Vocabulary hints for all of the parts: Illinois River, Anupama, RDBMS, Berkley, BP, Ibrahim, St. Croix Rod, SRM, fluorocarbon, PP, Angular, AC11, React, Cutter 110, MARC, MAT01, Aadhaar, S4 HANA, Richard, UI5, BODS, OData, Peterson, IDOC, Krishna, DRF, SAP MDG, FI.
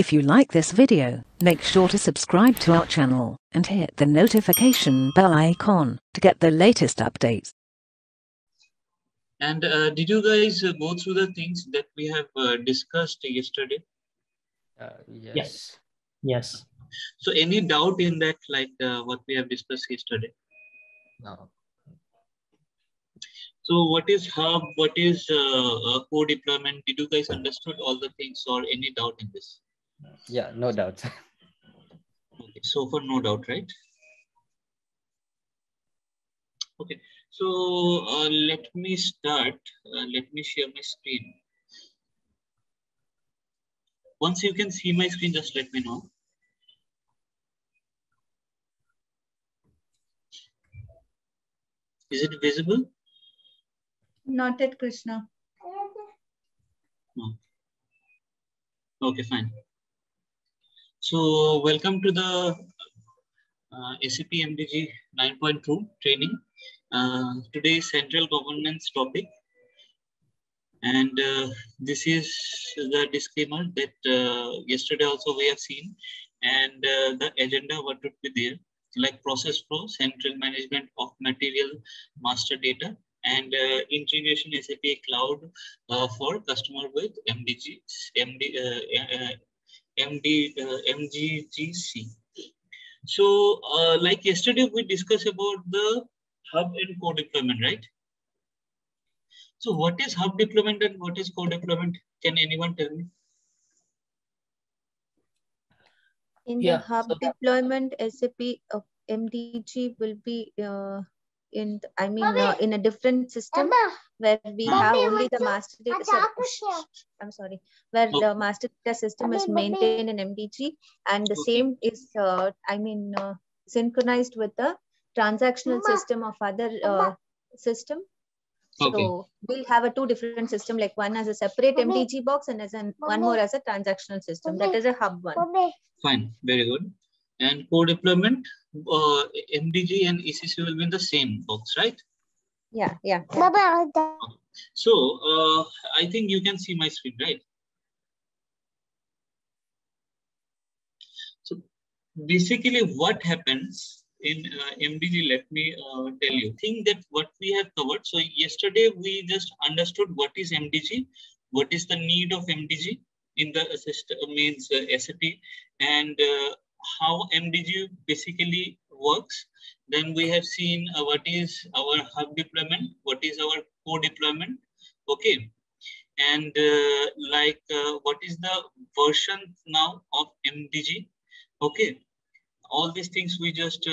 If you like this video, make sure to subscribe to our channel and hit the notification bell icon to get the latest updates. And did you guys go through the things that we have discussed yesterday? Yes. So any doubt in that, like what we have discussed yesterday? No. So what is hub? What is core deployment? Did you guys understood all the things or any doubt in this? Yeah, no doubt. Okay, so for no doubt, right? Okay, so let me start. Let me share my screen. Once you can see my screen, just let me know. Is it visible? Not at Krishna. No. Okay, fine. So welcome to the SAP MDG 9.2 training. Today's central governance topic. And this is the disclaimer that yesterday also we have seen, and the agenda what would be there, like process flow, central management of material master data, and integration SAP cloud for customer with MDGC. So like yesterday, we discussed about the hub and core deployment, right? So what is hub deployment and what is core deployment? Can anyone tell me? In the hub deployment, SAP MDG will be in a different system, Mama, where we have only the master data. The master data system is maintained in MDG, and the same is synchronized with the transactional system of other system. So we'll have a two different system, like one as a separate MDG box and as one more as a transactional system. That is a hub one. Fine, very good. And core deployment, MDG and ECC will be in the same box, right? Yeah. So I think you can see my screen, right? So basically what happens in MDG, let me tell you. I think that what we have covered, so yesterday we just understood what is MDG, what is the need of MDG in the system, means SAP, and how MDG basically works. Then we have seen what is our hub deployment, what is our core deployment, okay, and what is the version now of MDG, okay. All these things we just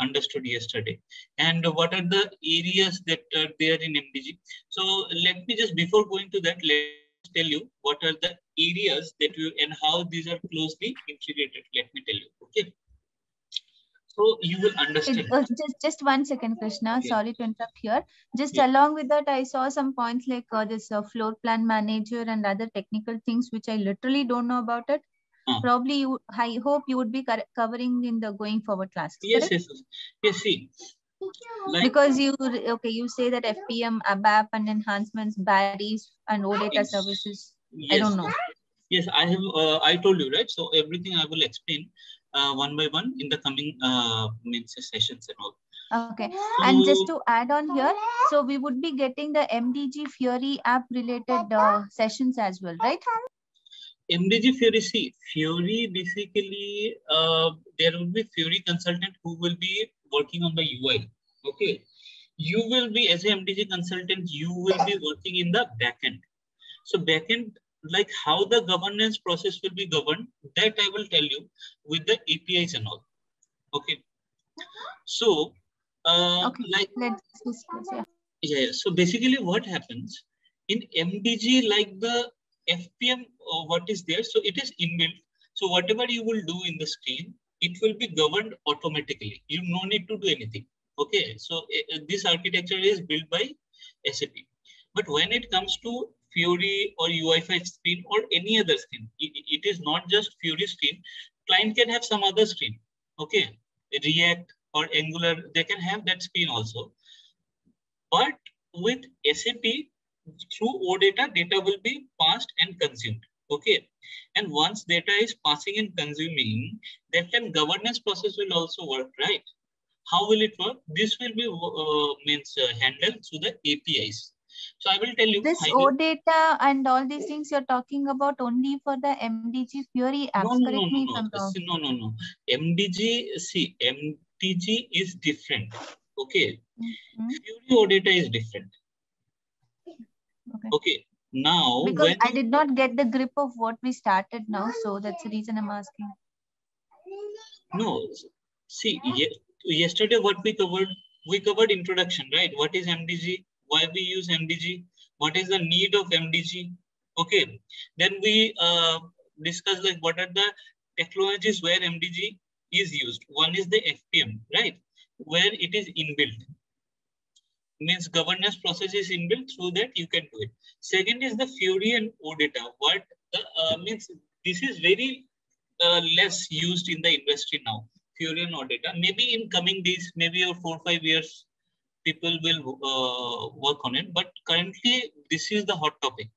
understood yesterday. And what are the areas that are there in MDG? So let me just, before going to that, let's tell you what are the areas that you and how these are closely integrated. Let me tell you, okay? So you will understand. Just one second, Krishna. Okay. Sorry to interrupt here. Along with that, I saw some points like this floor plan manager and other technical things, which I literally don't know about it. Probably you, I hope you would be covering in the going forward classes. Yes. See, like, because you say that FPM, ABAP, and enhancements, BADI, and OData services. Yes. I don't know. Yes, I have. I told you, right? So everything I will explain one by one in the coming sessions and all. Okay, and just to add on here, so we would be getting the MDG Fiori app related sessions as well, right? MDG Fiori, Fiori basically, there will be Fiori consultant who will be working on the UI. Okay. You will be, as a MDG consultant, you will be working in the backend. So backend, like how the governance process will be governed, that I will tell you with the APIs and all. Okay. So, so basically what happens in MDG, like the FPM, what is there? So it is inbuilt. So whatever you will do in the stream, it will be governed automatically. You no need to do anything. Okay. So this architecture is built by SAP. But when it comes to Fiori or UI5 screen or any other screen, it is not just Fiori screen. Client can have some other screen. Okay. React or Angular, they can have that screen also. But with SAP, through OData, data will be passed and consumed. Okay. And once data is passing and consuming, then governance process will also work, right? How will it work? This will be handled through the APIs. So I will tell you. This OData and all these things you're talking about only for the MDG Fiori apps. No. MDG, see, MDG is different. Okay. Mm-hmm. Fiori OData is different. Okay. Okay. Now, because I did not get the grip of what we started now, so that's the reason I'm asking. No, see, yesterday what we covered introduction, right? What is MDG? Why we use MDG? What is the need of MDG? Okay, then we discussed like what are the technologies where MDG is used. One is the FPM, right? Where it is inbuilt. Means governance process is inbuilt, through that you can do it. Second is the Fiori and OData. What the, means this is very less used in the industry now. Fiori and OData. Maybe in coming days, maybe over 4 or 5 years, people will work on it. But currently, this is the hot topic.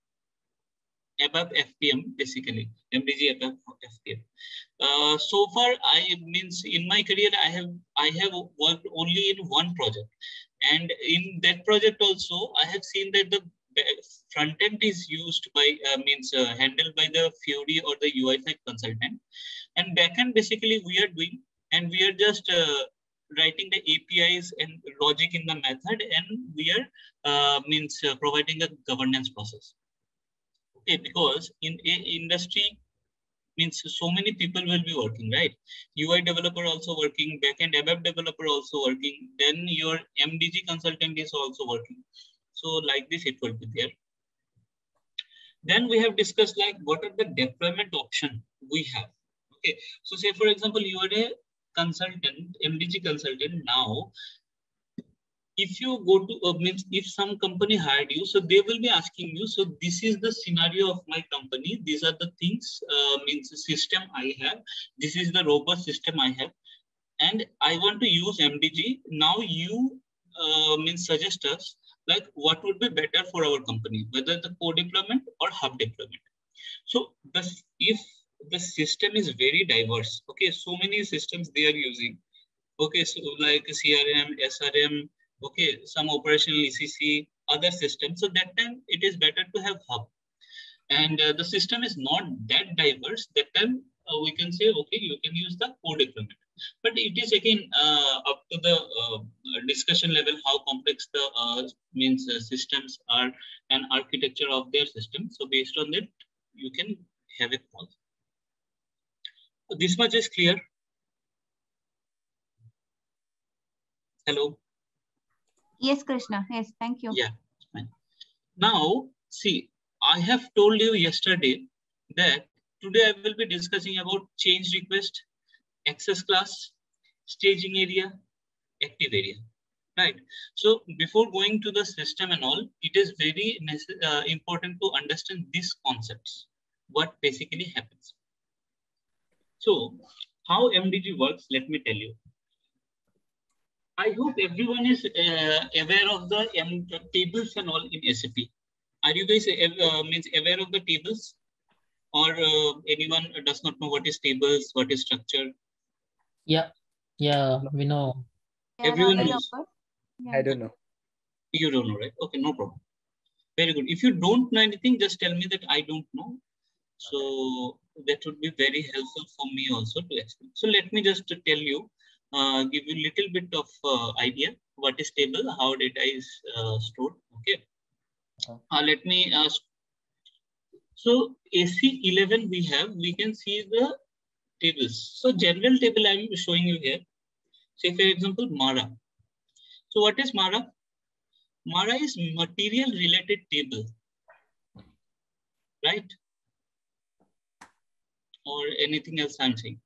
ABAP FPM basically, MDG ABAP FPM. So far, I means in my career, I have worked only in one project. And in that project also, I have seen that the front end is used by, handled by the Fiori or the UI5 consultant. And backend basically we are doing, and we are just writing the APIs and logic in the method, and we are providing a governance process. Okay, because in industry, so many people will be working, right? UI developer also working, backend ABAP developer also working, then your MDG consultant is also working. So like this, it will be there. Then we have discussed like what are the deployment options we have. Okay, so say for example, you are a consultant, MDG consultant now. If you go to, if some company hired you, so they will be asking you, so this is the scenario of my company. These are the things, system I have. This is the robust system I have. And I want to use MDG. Now you, suggest us, like, what would be better for our company, whether the co-deployment or hub deployment. So this, if the system is very diverse, okay, so many systems they are using. Okay, so like CRM, SRM, okay, some operational ECC, other systems. So that time it is better to have hub. And the system is not that diverse. That time we can say, okay, you can use the co-deployment. But it is again up to the discussion level, how complex the systems are and architecture of their system. So based on that, you can have it all. So this much is clear. Hello. Yes, Krishna. Yes, thank you. Yeah. Now, see, I have told you yesterday that today I will be discussing about change request, access class, staging area, active area, right? So before going to the system and all, it is very important to understand these concepts, what basically happens. So how MDG works, let me tell you. I hope everyone is aware of the tables and all in SAP. Are you guys aware of the tables? Or anyone does not know what is tables, what is structure? Yeah, yeah, we know. Everyone knows? Yeah. I don't know. You don't know, right? Okay, no problem. Very good. If you don't know anything, just tell me that I don't know. So that would be very helpful for me also to explain. So let me just tell you. Give you a little bit of idea what is table, how data is stored. Okay. Let me ask. So AC11 we have, we can see the tables. So general table I am showing you here. Say for example, MARA. So what is MARA? MARA is material related table, right? Or anything else I'm saying.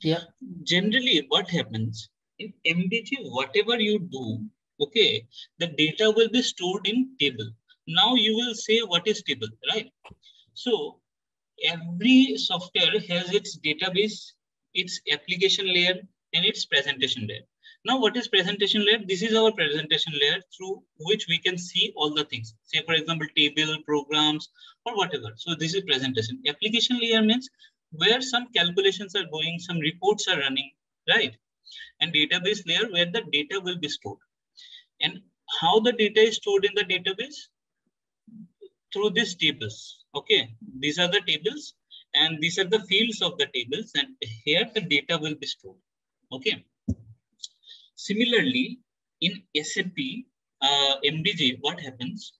Yeah. Generally, what happens in MDG, whatever you do, okay, the data will be stored in table. Now you will say what is table, right? So every software has its database, its application layer, and its presentation layer. Now, what is presentation layer? This is our presentation layer through which we can see all the things. Say, for example, table, programs, or whatever. So this is presentation. Application layer means where some calculations are going, some reports are running, right? And database layer where the data will be stored. And how the data is stored in the database? Through these tables, okay? These are the tables and these are the fields of the tables, and here the data will be stored, okay? Similarly, in SAP MDG, what happens?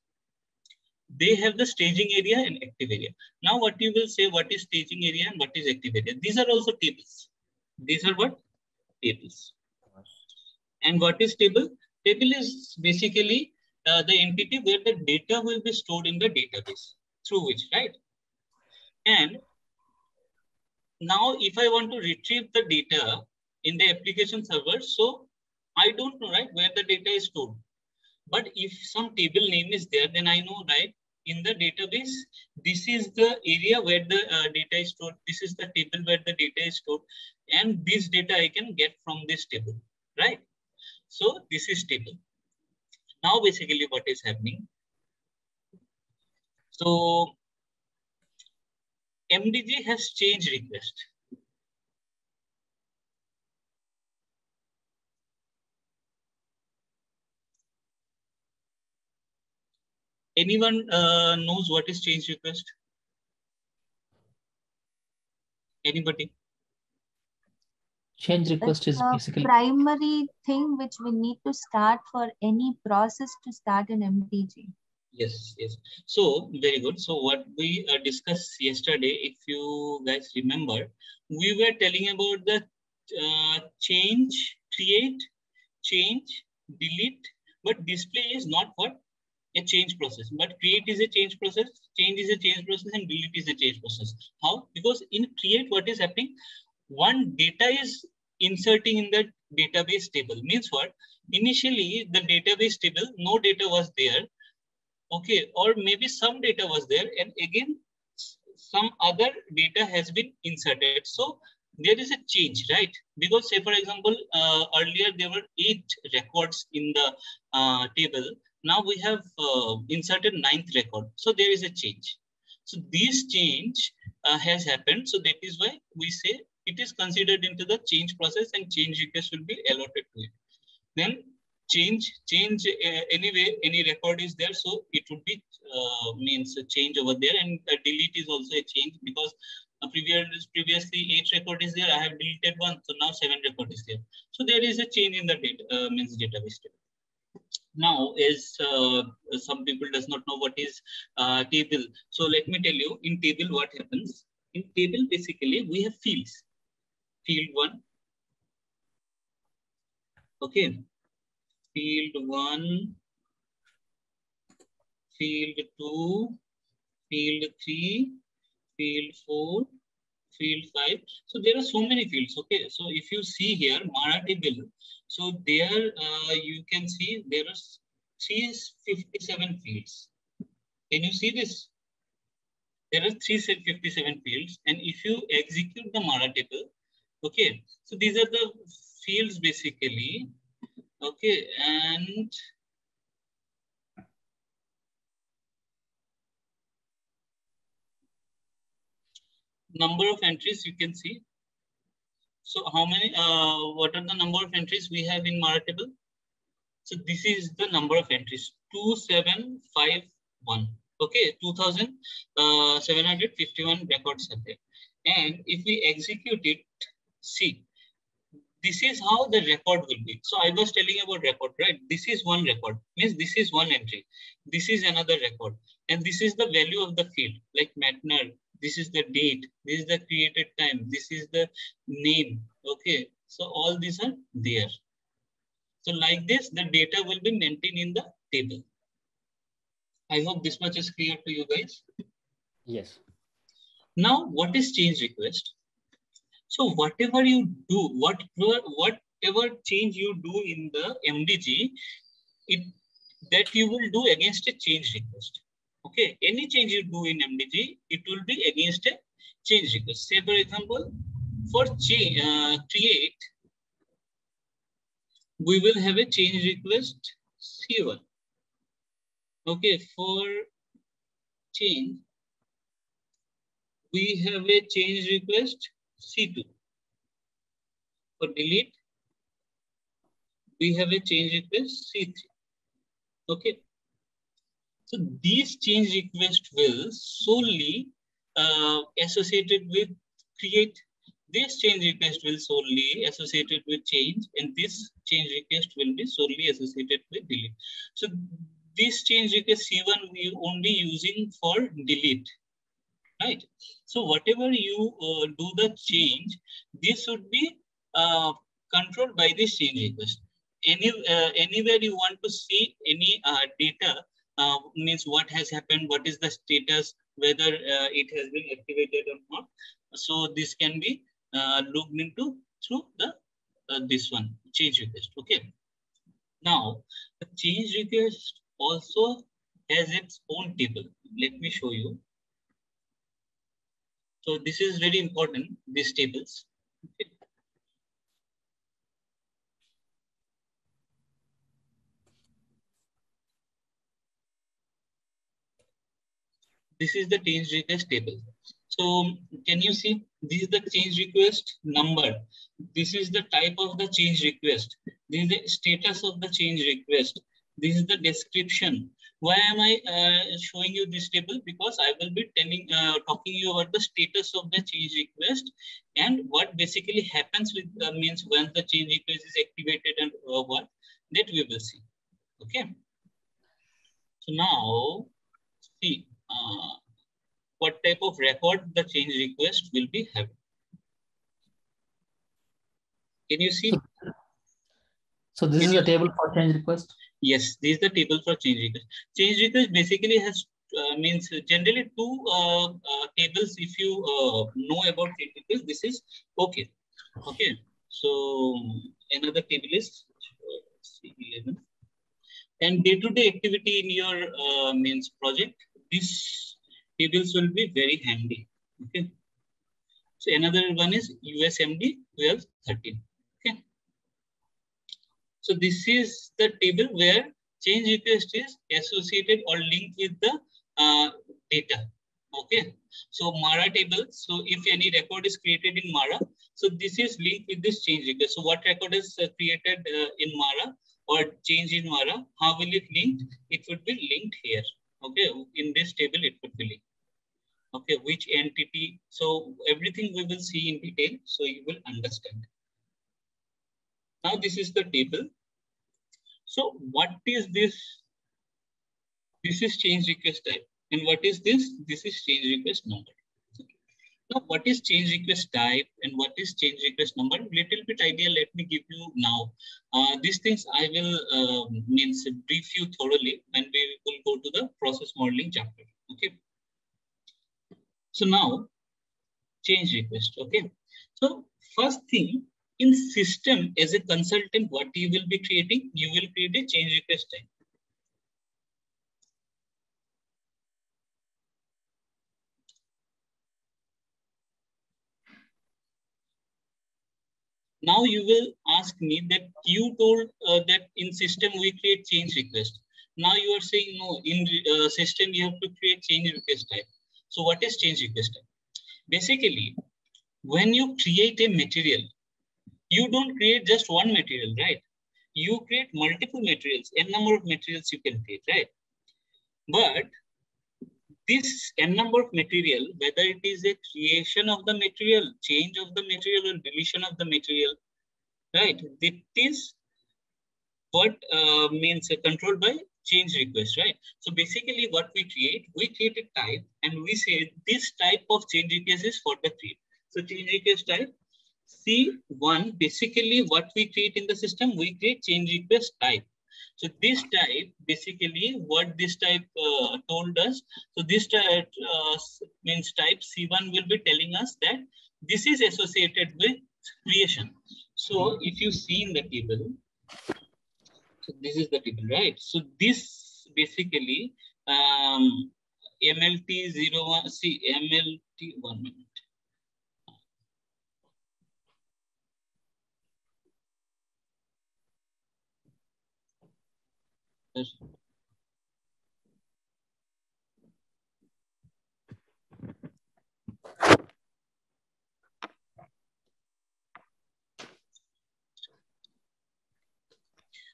They have the staging area and active area. Now what you will say, what is staging area and what is active area? These are also tables. These are what? Tables. And what is table? Table is basically the entity where the data will be stored in the database, through which, right? And now if I want to retrieve the data in the application server, so I don't know, right, where the data is stored. But if some table name is there, then I know, right, in the database, this is the area where the data is stored. This is the table where the data is stored. And this data I can get from this table, right? So this is table. Now, basically what is happening? So MDG has change request. Anyone knows what is change request? Anybody? Change request is basically primary thing which we need to start for any process to start in MDG. Yes, yes. So very good. So what we discussed yesterday, if you guys remember, we were telling about the change, create, change, delete, but display is not what? A change process, but create is a change process, change is a change process, and delete is a change process. How? Because in create, what is happening? One data is inserting in the database table. Means what? Initially, the database table, no data was there. Okay, or maybe some data was there, and again, some other data has been inserted. So there is a change, right? Because say, for example, earlier there were 8 records in the table. Now we have inserted 9th record. So there is a change. So this change has happened. So that is why we say it is considered into the change process, and change request will be allotted to it. Then change anyway, any record is there. So it would be means a change over there, and delete is also a change because previously 8 record is there. I have deleted 1. So now 7 record is there. So there is a change in the data, means database table. Now, as some people does not know what is table. So let me tell you, in table what happens? In table, basically, we have fields. Field 1. Okay. Field 1. Field 2. Field 3. Field 4. Field 5. So there are so many fields. Okay. So if you see here, MARA table. So there you can see there are 357 fields. Can you see this? There are 357 fields, and if you execute the MARA table, okay, so these are the fields basically, okay, and number of entries you can see. So how many, what are the number of entries we have in MARA table? So this is the number of entries, 2751. Okay, 2,751 records are there. And if we execute it, see, this is how the record will be. So I was telling about record, right? This is one record, means this is one entry. This is another record. And this is the value of the field, like Matner. This is the date. This is the created time. This is the name. Okay, so all these are there. So like this, the data will be maintained in the table. I hope this much is clear to you guys. Yes. Now, what is change request? So whatever you do, whatever change you do in the MDG, that you will do against a change request. Okay. Any change you do in MDG, it will be against a change request. Say, for example, for create, we will have a change request C1. Okay, for change, we have a change request C2. For delete, we have a change request C3. Okay. So these change requests will solely associated with create. This change request will solely associated with change, and this change request will be solely associated with delete. So this change request C1 we are only using for delete, right? So whatever you do the change, this should be controlled by this change request. Anywhere you want to see any data, means what has happened, what is the status, whether it has been activated or not. So this can be looked into through the this one change request. Okay. Now the change request also has its own table. Let me show you. So this is very important, these tables. Okay. This is the change request table. So can you see, this is the change request number. This is the type of the change request. This is the status of the change request. This is the description. Why am I showing you this table? Because I will be telling, talking you about the status of the change request and what basically happens with means when the change request is activated and what that we will see. Okay. So now see. What type of record the change request will be having. Can you see? So this is the table for change request? Yes, this is the table for change request. Change request basically has, means generally two tables if you know about change request. This is okay. Okay, so another table is C11. And day-to-day activity in your means project. These tables will be very handy. Okay. So another one is USMD1213. Okay. So this is the table where change request is associated or linked with the data. Okay. So MARA table. So if any record is created in MARA, so this is linked with this change request. So what record is created in MARA or change in MARA? How will it linked? It would be linked here. Okay, in this table, it would be linked. Okay, which entity? So everything we will see in detail, so you will understand. Now this is the table. So what is this? This is change request type. And what is this? This is change request number. Okay. Now what is change request type and what is change request number? Little bit idea, let me give you now. These things I will means brief you thoroughly and we will go to the process modeling chapter. Okay. So now change request. Okay. So first thing in system as a consultant, what you will be creating, you will create a change request type. Now you will ask me that you told that in system we create change request. Now you are saying no, in system you have to create change request type. So what is change request type? Basically, when you create a material, you don't create just one material, right? You create multiple materials, n number of materials you can create, right? But this n number of material, whether it is a creation of the material, change of the material, or deletion of the material, right? It is what means controlled by change request, right? So basically what we create a type and we say this type of change request is for the create. So change request type C1, basically what we create in the system, we create change request type. So this type, basically what this type told us, so this type means type C1 will be telling us that this is associated with creation. So if you see in the table, so this is the table, right? So this basically MLT01, see MLT, 1 minute. Yes.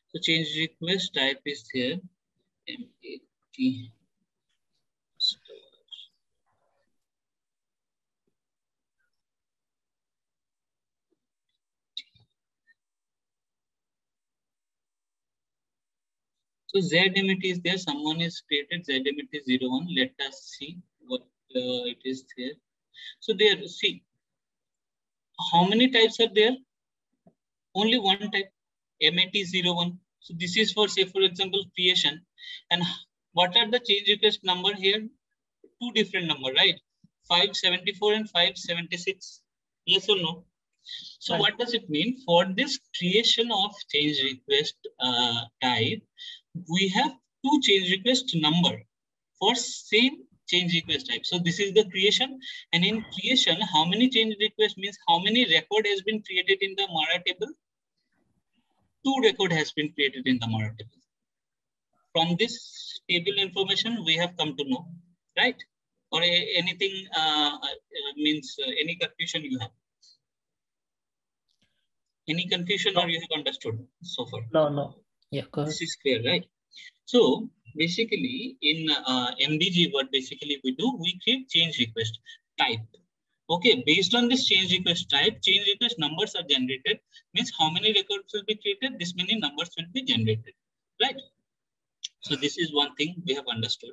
So change request type is here. MAT. So ZMT is there. Someone is created ZMT01. Let us see what it is there. So there, see, how many types are there? Only one type, MAT01. So this is for, say, for example, creation. And what are the change request number here? Two different number, right? 574 and 576. Yes or no? So what does it mean? For this creation of change request type, we have two change request number for same change request type. So this is the creation, and in creation, how many change request means how many record has been created in the MARA table? Two record has been created in the MARA table. From this table information, we have come to know, right? Or anything means any confusion you have. Any confusion or you have understood so far? No, no. Yeah, go ahead. This is clear, right? So basically in MDG, what basically we do, we create change request type. Okay, based on this change request type, change request numbers are generated. Means how many records will be created, this many numbers will be generated, right? So this is one thing we have understood.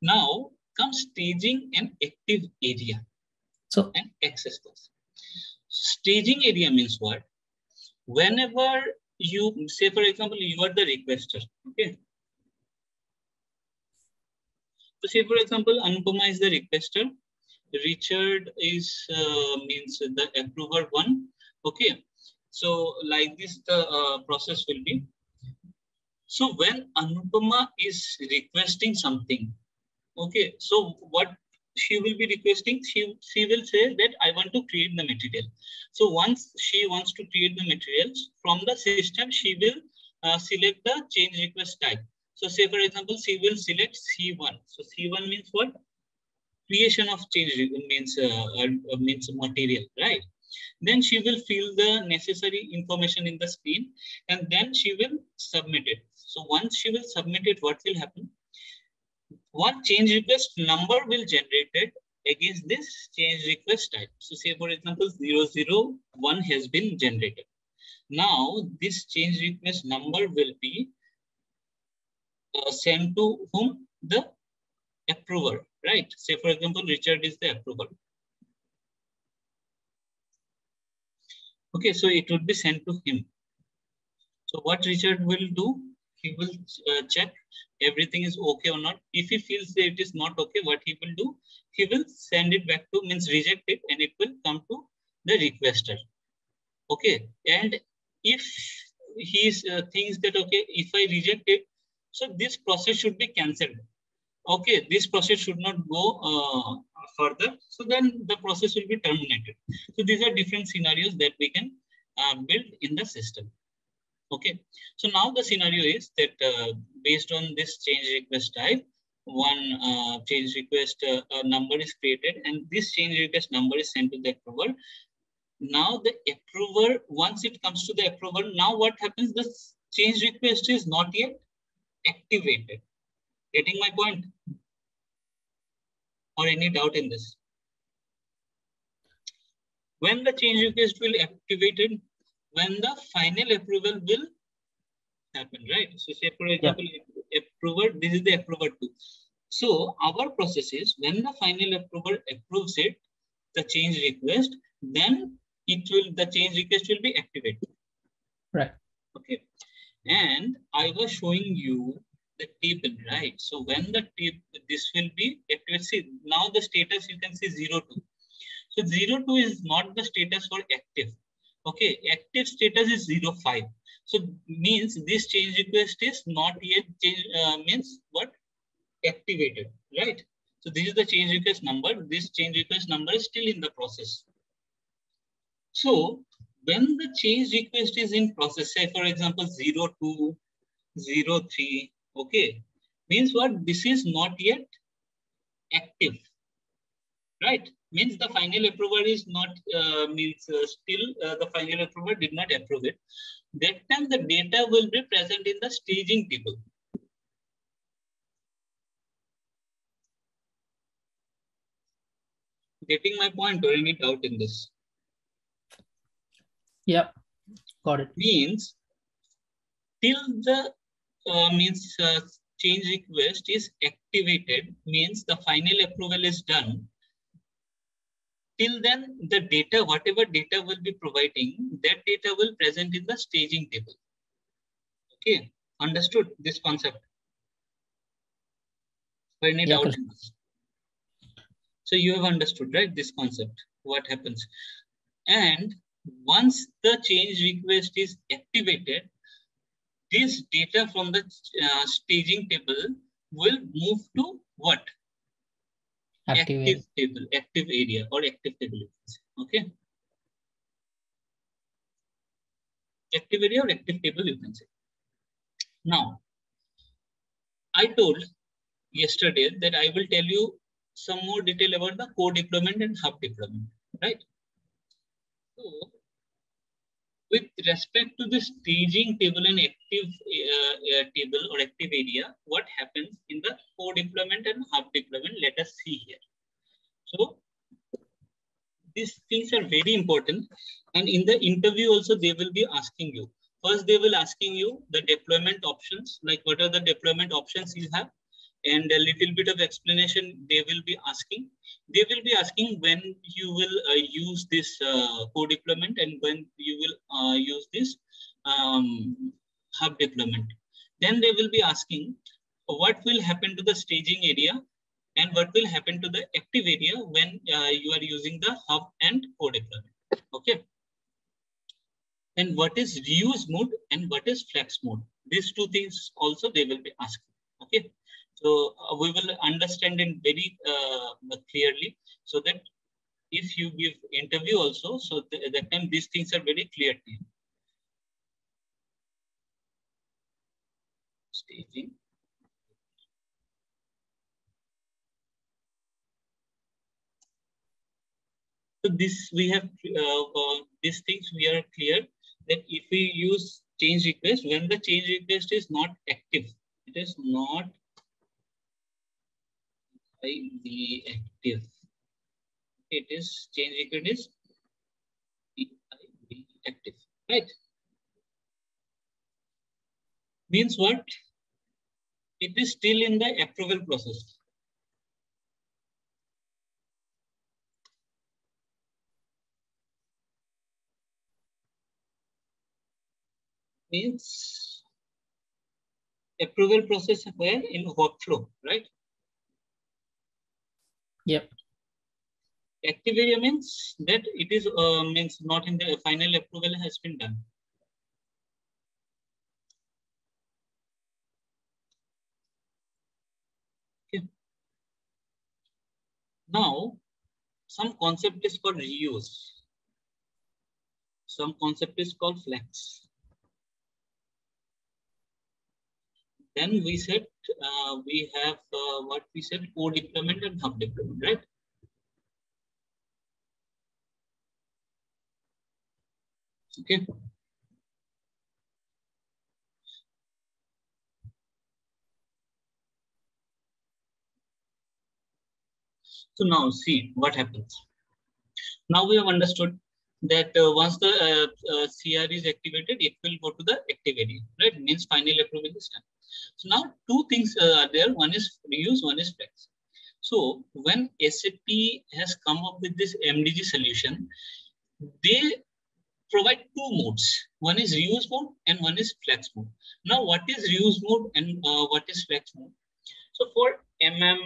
Now comes staging and active area and access cost. Staging area means what? Whenever you say, for example, you are the requester, okay? So say, for example, Anupama is the requester, Richard is means the approver one, okay? So like this, the process will be. So when Anupama is requesting something, okay? So what she will be requesting, she will say that I want to create the material. So once she wants to create the materials from the system, she will select the change request type. So say, for example, she will select C1. So C1 means what? Creation of change means material, right? Then she will fill the necessary information in the screen and then she will submit it. So once she will submit it, what will happen? One change request number will generated against this change request type. So say, for example, 001 has been generated. Now this change request number will be sent to whom? The approver, right? Say, for example, Richard is the approver. Okay, so it would be sent to him. So what Richard will do? He will check everything is okay or not. If he feels that it is not okay, what he will do? He will send it back to, means reject it, and it will come to the requester. Okay. And if he thinks that, okay, if I reject it, so this process should be cancelled. Okay. This process should not go further. So then the process will be terminated. So these are different scenarios that we can build in the system. Okay, so now the scenario is that based on this change request type, one change request number is created and this change request number is sent to the approver. Now the approver, once it comes to the approver, now what happens? The change request is not yet activated. Getting my point? Or any doubt in this? When the change request will be activated, when the final approval will happen, right? So say, for example, approver, this is the approver too. So our process is when the final approver approves it, the change request, then it will, the change request will be activated. Right. Okay. And I was showing you the table, right? So when the table, this will be activated. See, now the status, you can see 02. So 02 is not the status for active. Okay, active status is 05. So means this change request is not yet change, means what? Activated, right? So this is the change request number. This change request number is still in the process. So when the change request is in process, say for example 02, 03, Okay, means what? This is not yet active, right? Means the final approver is not, still the final approver did not approve it. That time the data will be present in the staging table. Getting my point or any doubt in this? Yeah, got it. Means till the change request is activated, means the final approval is done. Till then, the data, whatever data will be providing, that data will present in the staging table. Okay, understood this concept? Any doubt? So you have understood, right, this concept, what happens. And once the change request is activated, this data from the staging table will move to what? Active table, active area or active table. Okay. Active area or active table, you can say. Now, I told yesterday that I will tell you some more detail about the co-deployment and hub deployment, right? So, with respect to the staging table and active table or active area, what happens in the co-deployment and hub deployment, let us see here. So these things are very important. And in the interview also, they will be asking you. First, they will asking you the deployment options, like what are the deployment options you have, and a little bit of explanation they will be asking. They will be asking when you will use this co-deployment and when you will use this hub deployment. Then they will be asking what will happen to the staging area and what will happen to the active area when you are using the hub and co-deployment. Okay. And what is reuse mode and what is flex mode? These two things also they will be asking. Okay. So we will understand it very clearly, so that if you give interview also, so that time these things are very clear to you. Staging. So this we have these things we are clear that if we use change request, when the change request is not active, it is not the active. It is change request is active, right? Means what? It is still in the approval process. Means approval process where in workflow, right? Yep. Active area means that it is means not in the final approval has been done. Okay. Now, some concept is called reuse. Some concept is called flex. Then we said we have what we said co-deployment and hub deployment, right? Okay. So now see what happens. Now we have understood that once the CR is activated, it will go to the active area, right? Means final approval is done. So now two things are there. One is reuse, one is flex. So when SAP has come up with this MDG solution, they provide two modes. One is reuse mode and one is flex mode. Now what is reuse mode and what is flex mode? So for MM,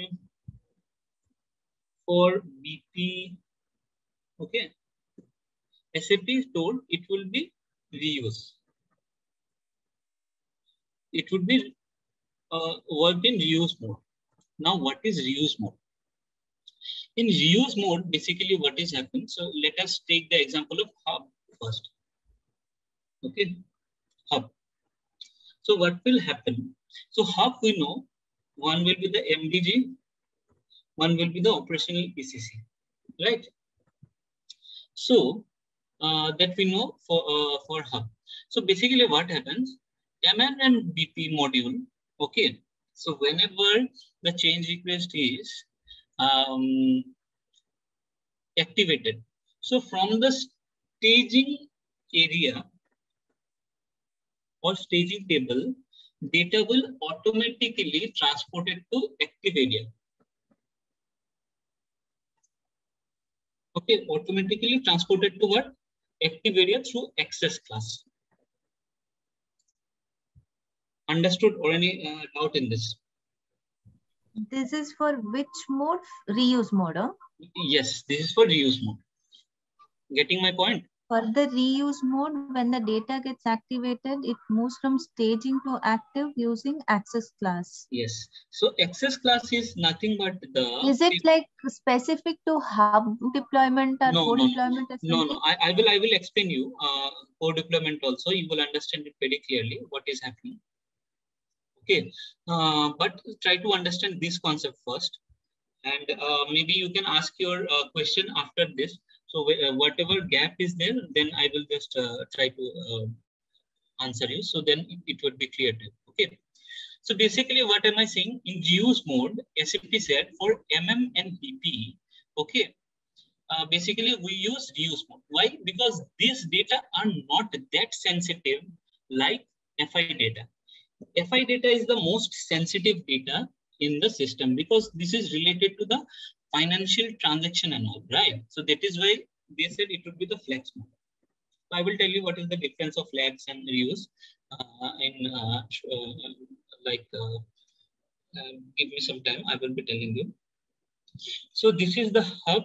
for BP, okay, SAP is told it will be reuse. It would be worked in reuse mode. Now, what is reuse mode? In reuse mode, basically what is happening? So let us take the example of hub first. Okay, hub. So what will happen? So half we know, one will be the MDG, one will be the operational ECC, right? So that we know for hub. So basically what happens, MM and BP module, okay. So whenever the change request is activated, so from the staging area or staging table, data will automatically transported to active area. Okay, automatically transported to what? Active area through access class. Understood or any doubt in this? This is for which mode? Reuse mode? Huh? Yes, this is for reuse mode. Getting my point? For the reuse mode, when the data gets activated, it moves from staging to active using access class. Yes. So access class is nothing but the... Is it like specific to hub deployment or no, deployment? No, no. I will explain you code deployment also. You will understand it very clearly what is happening. Okay. But try to understand this concept first. And maybe you can ask your question after this. So whatever gap is there, then I will just try to answer you. So then it would be clear to you. Okay. So basically what am I saying? In reuse mode, SAP said for MM and PP, okay, basically we use reuse mode. Why? Because these data are not that sensitive like FI data. FI data is the most sensitive data in the system because this is related to the financial transaction and all, right? So that is why they said it would be the flex mode. So I will tell you what is the difference of flex and reuse. Give me some time. I will be telling you. So this is the hub.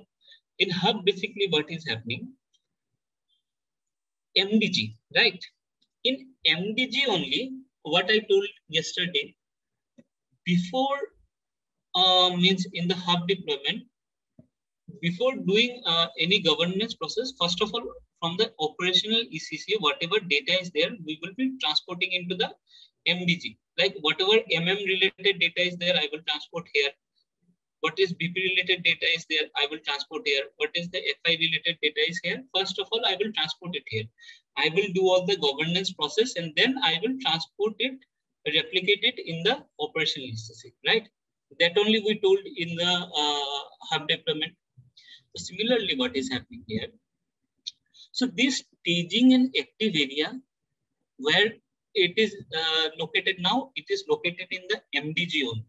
In hub, basically, what is happening? MDG, right? In MDG only, what I told yesterday, before means in the hub deployment, before doing any governance process, first of all, from the operational ECC, whatever data is there, we will be transporting into the MDG. Like whatever MM related data is there, I will transport here. What is BP related data is there, I will transport here. What is the FI related data is here. First of all, I will transport it here. I will do all the governance process and then I will transport it, replicate it in the operational ECC, right? That only we told in the hub deployment. So similarly, what is happening here? So this staging and active area where it is located now, it is located in the MDG only.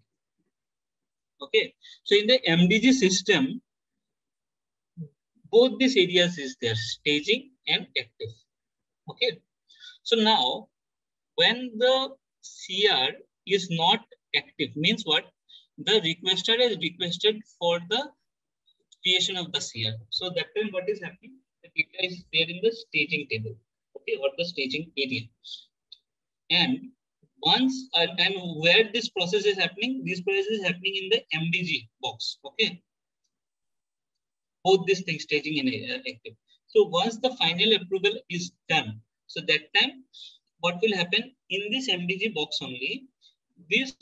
Okay. So in the MDG system, both these areas is there, staging and active. Okay. So now when the CR is not active, means what? The requester is requested for the creation of the CR. So that time what is happening? The data is there in the staging table, okay, or the staging area. And once and where this process is happening in the MDG box, okay. Both these things, staging and active. So once the final approval is done, so that time what will happen in this MDG box only? This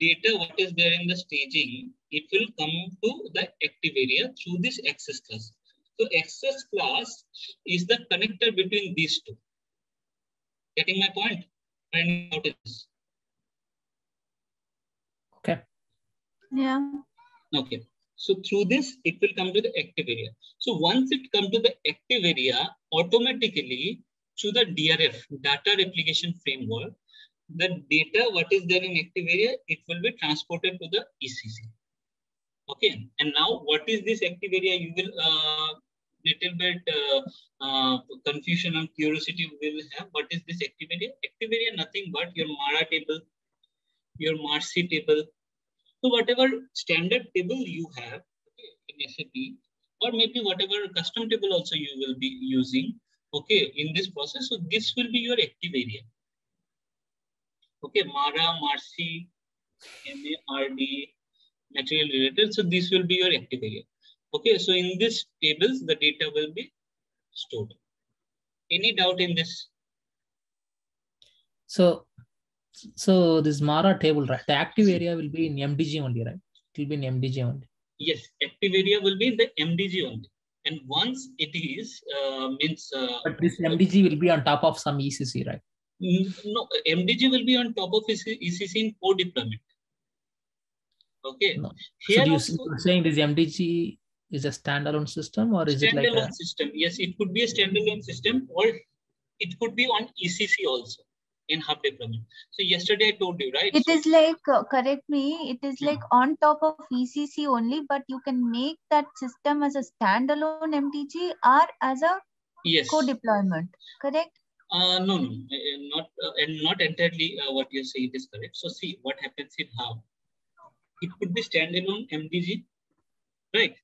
data, what is there in the staging, it will come to the active area through this access class. So access class is the connector between these two. Getting my point? Finding out this. Okay. Yeah. Okay. So through this, it will come to the active area. So once it comes to the active area, automatically through the DRF, data replication framework, the data, what is there in active area, it will be transported to the ECC. Okay. And now what is this active area? You will little bit confusion and curiosity will have. What is this active area? Active area, nothing but your MARA table, your MARC table. So whatever standard table you have in SAP, or maybe whatever custom table also you will be using, okay, in this process. So this will be your active area. Okay, MARA, MARC, MARD, material related. So this will be your active area. Okay, so in these tables, the data will be stored. Any doubt in this? So So this MARA table, right? The active area will be in MDG only, right? It will be in MDG only. Yes, active area will be the MDG only. And once it is, but this MDG will be on top of some ECC, right? No, MDG will be on top of ECC in core deployment. Okay. No. Here so also, you're saying this MDG is a standalone system, or is it like a... system? Yes, it could be a standalone system, or it could be on ECC also in hub deployment. So yesterday I told you, right? It is like, correct me, it is like on top of ECC only, but you can make that system as a standalone MDG or as a co-deployment, correct? No, not and not entirely what you say is correct. So see what happens in hub. It could be standalone MDG, right?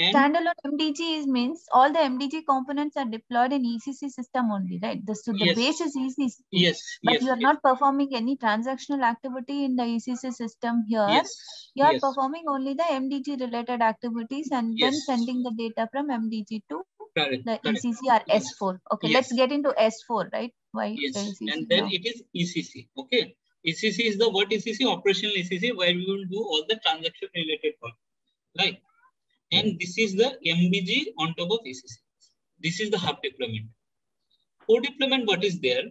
And standalone MDG is means all the MDG components are deployed in ECC system only, right? So the base is ECC. Yes. But you are not performing any transactional activity in the ECC system here. Yes. You are performing only the MDG related activities and then sending the data from MDG to the ECC or S4. Okay, let's get into S4, right? Why? Yes. And then it is ECC. Okay. ECC is the what ECC? Operational ECC, where we will do all the transaction related work, right? And this is the MDG on top of ECC. This is the hub deployment. Core deployment, what is there?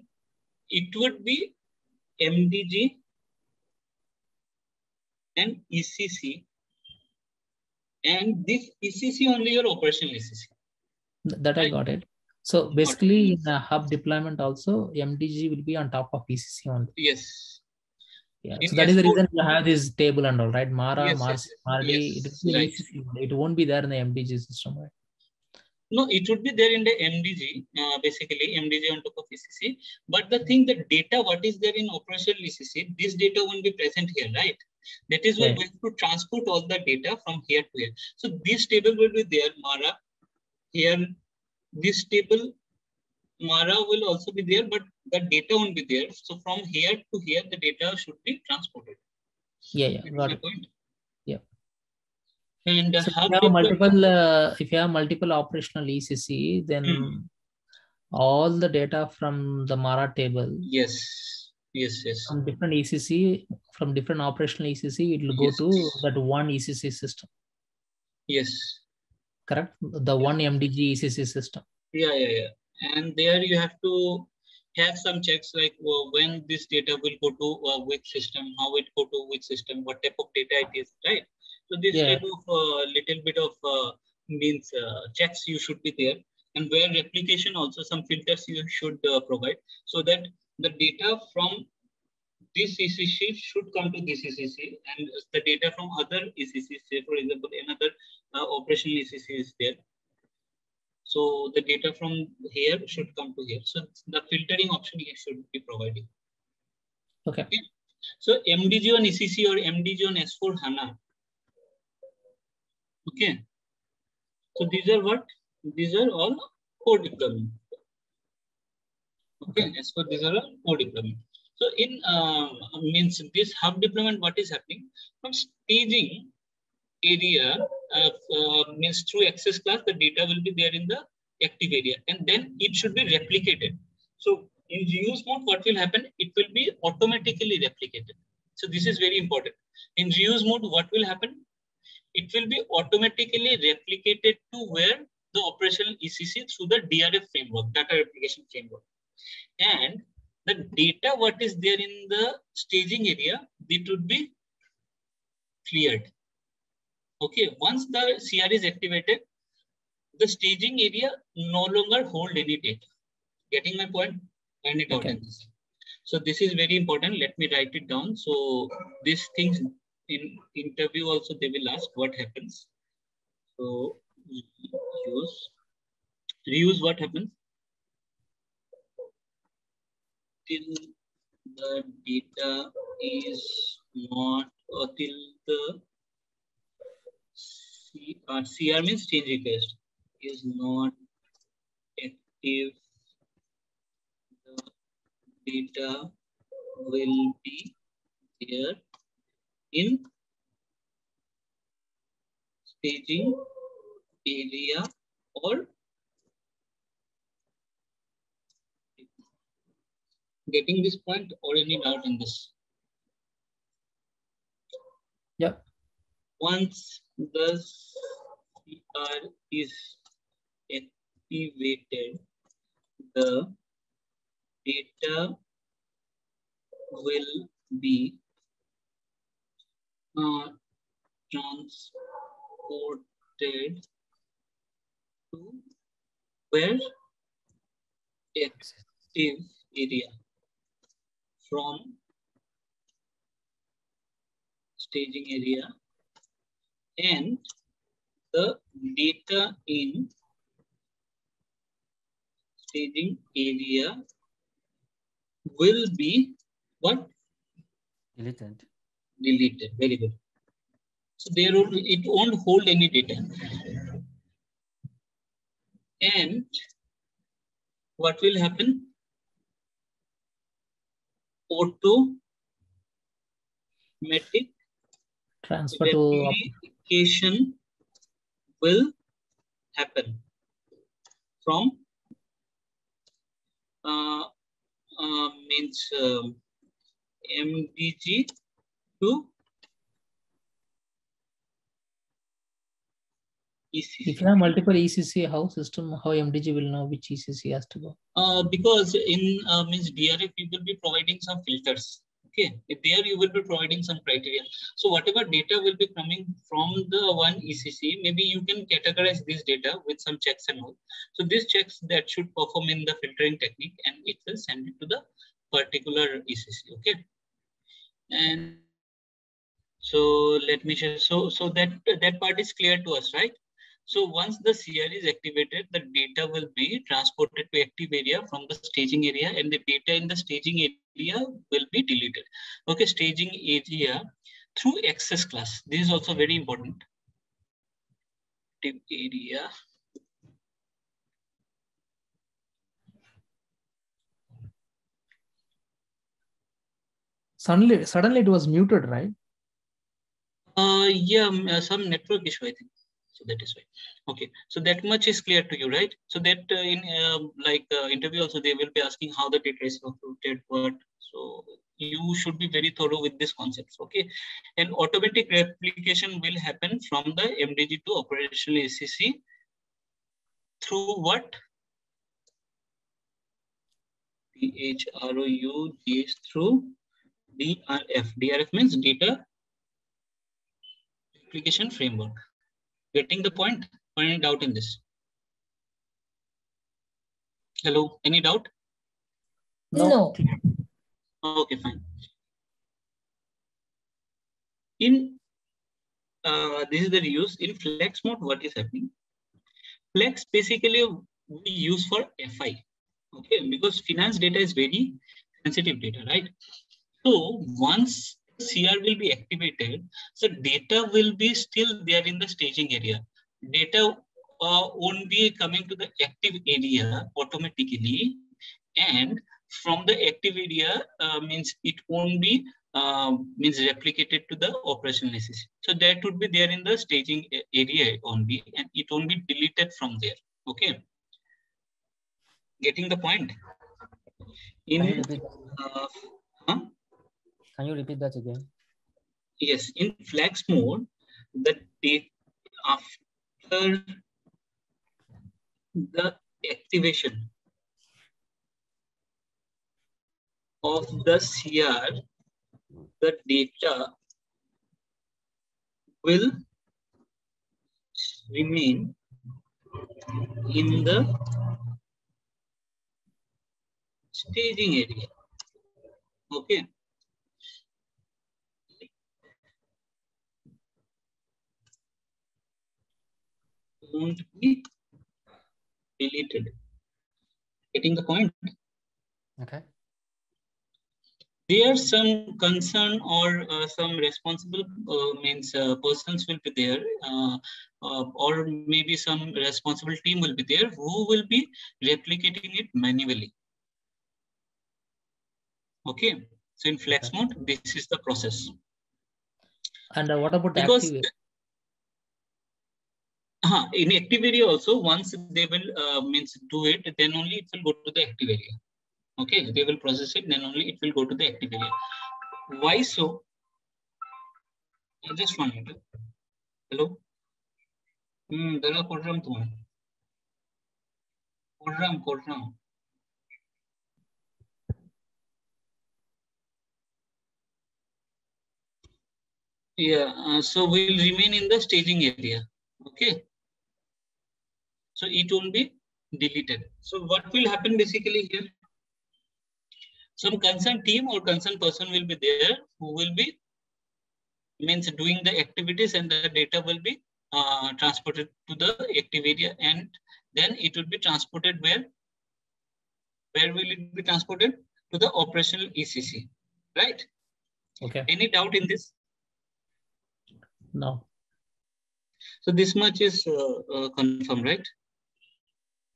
It would be MDG and ECC. And this ECC only your operational ECC. That I got it. So basically in the hub deployment also, MDG will be on top of ECC only. Yes. Yeah. So that is the reason you have this table and all, right? MARA, MARD, it won't be there in the MDG system, right? No, it would be there in the MDG, basically MDG on top of ECC. But the thing, the data, what is there in operational ECC, this data won't be present here, right? That is why we have to transport all the data from here to here. So this table will be there, MARA. Here, this table, MARA will also be there, but the data won't be there. So from here to here, the data should be transported. Yeah, yeah, got it. Point. Yeah. And so if you have multiple, if you have multiple operational ECC, then all the data from the MARA table. Yes. From different ECC, from different operational ECC, it will go to that one ECC system. Yes. Correct? The one MDG ECC system. Yeah. And there you have to have some checks like when this data will go to which system, how it go to which system, what type of data it is, right? So this type of little bit of checks you should be there. And where replication also some filters you should provide so that the data from this ECC should come to this ECC and the data from other ECCs, say for example, another operational ECC is there. So the data from here should come to here. So the filtering option here should be provided. Okay. So MDG on ECC or MDG on S4 HANA. Okay. So these are what? These are all core deployment. Okay. S4, these are all core deployment. So in this hub deployment, what is happening from staging area through access class, the data will be there in the active area and then it should be replicated. So in reuse mode, what will happen? It will be automatically replicated. So this is very important. In reuse mode, what will happen? It will be automatically replicated to where the operational ECC through the DRF framework, data replication framework. And the data what is there in the staging area, it would be cleared. Okay, once the CR is activated, the staging area no longer holds any data. Getting my point? Find it out in this. So this is very important. Let me write it down. So these things in interview also they will ask what happens. So reuse what happens? Till the data is not, or till the CR means change request is not active, the data will be there in staging area or getting this point or any doubt in this? Yeah. Once the CR is activated, the data will be transported to where? Active area. From staging area, and the data in staging area will be what? Deleted. Deleted. Very good. So there will be, it won't hold any data. And what will happen? Automatic transfer to application will happen from MDG to ECC. If you have multiple ECC, how system, how MDG will know which ECC has to go? Because in means DRF, you will be providing some filters. Okay, there you will be providing some criteria. So whatever data will be coming from the one ECC, maybe you can categorize this data with some checks and all. So these checks that should perform in the filtering technique, and it will send it to the particular ECC. Okay, and so let me share. So that part is clear to us, right? So once the CR is activated, the data will be transported to active area from the staging area, and the data in the staging area will be deleted. Okay, staging area through access class. This is also very important. Active area. Suddenly it was muted, right? Yeah, some network issue, I think. So that is why. Okay, so that much is clear to you, right? So that in interview also they will be asking how the data is uploaded, what. So you should be very thorough with these concepts, okay? And automatic replication will happen from the MDG to operational ECC through what? DHROU through DRF. DRF means data replication framework. Getting the point? Any doubt in this? Hello, any doubt? No. Okay, fine. In this is the reuse in flex mode. What is happening? Flex basically we use for FI. Okay, because finance data is very sensitive data, right? So once CR will be activated, so data will be still there in the staging area. Data won't be coming to the active area automatically, and from the active area means it won't be means replicated to the operational ECC. So that would be there in the staging area only, and it won't be deleted from there. Okay, getting the point? In Can you repeat that again? Yes, in flex mode, the data after the activation of the CR, the data will remain in the staging area. Okay. Won't be deleted. Getting the point? Okay. There's some concern or some responsible persons will be there, or maybe some responsible team will be there who will be replicating it manually. Okay. So in flex mode, this is the process. And what about activate? In active area also, once they will do it, then only it will go to the active area. Okay, they will process it, then only it will go to the active area. Why so? Just 1 minute. Hello? There are kodram to me. Kodram. Yeah, so we'll remain in the staging area. Okay. So it won't be deleted. So what will happen basically here? Some concerned team or concerned person will be there who will be means doing the activities, and the data will be transported to the active area, and then it will be transported where? Where will it be transported? To the operational ECC, right? Okay. Any doubt in this? No. So this much is confirmed, right?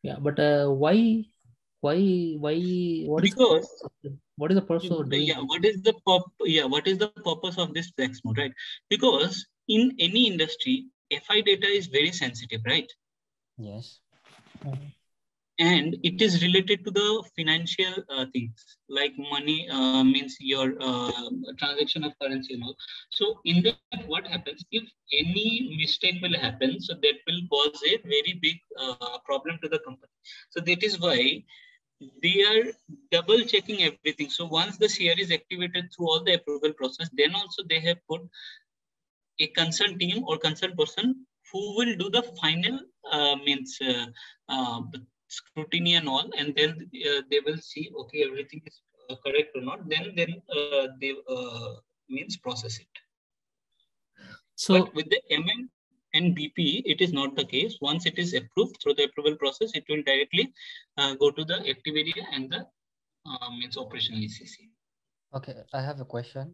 Yeah, but why? What is the purpose of doing? Yeah, what is the purpose of this flex mode, right? Because in any industry, FI data is very sensitive, right? Yes. And it is related to the financial things like money, means your transaction of currency and all. So in that, what happens if any mistake will happen? So that will cause a very big problem to the company. So that is why they are double checking everything. So once the CR is activated through all the approval process, then also they have put a concerned team or concerned person who will do the final scrutiny and all, and then they will see, okay, everything is correct or not. Then they process it. So but with the MM and BP, it is not the case. Once it is approved through the approval process, it will directly go to the active area and the operational ECC. Okay, I have a question.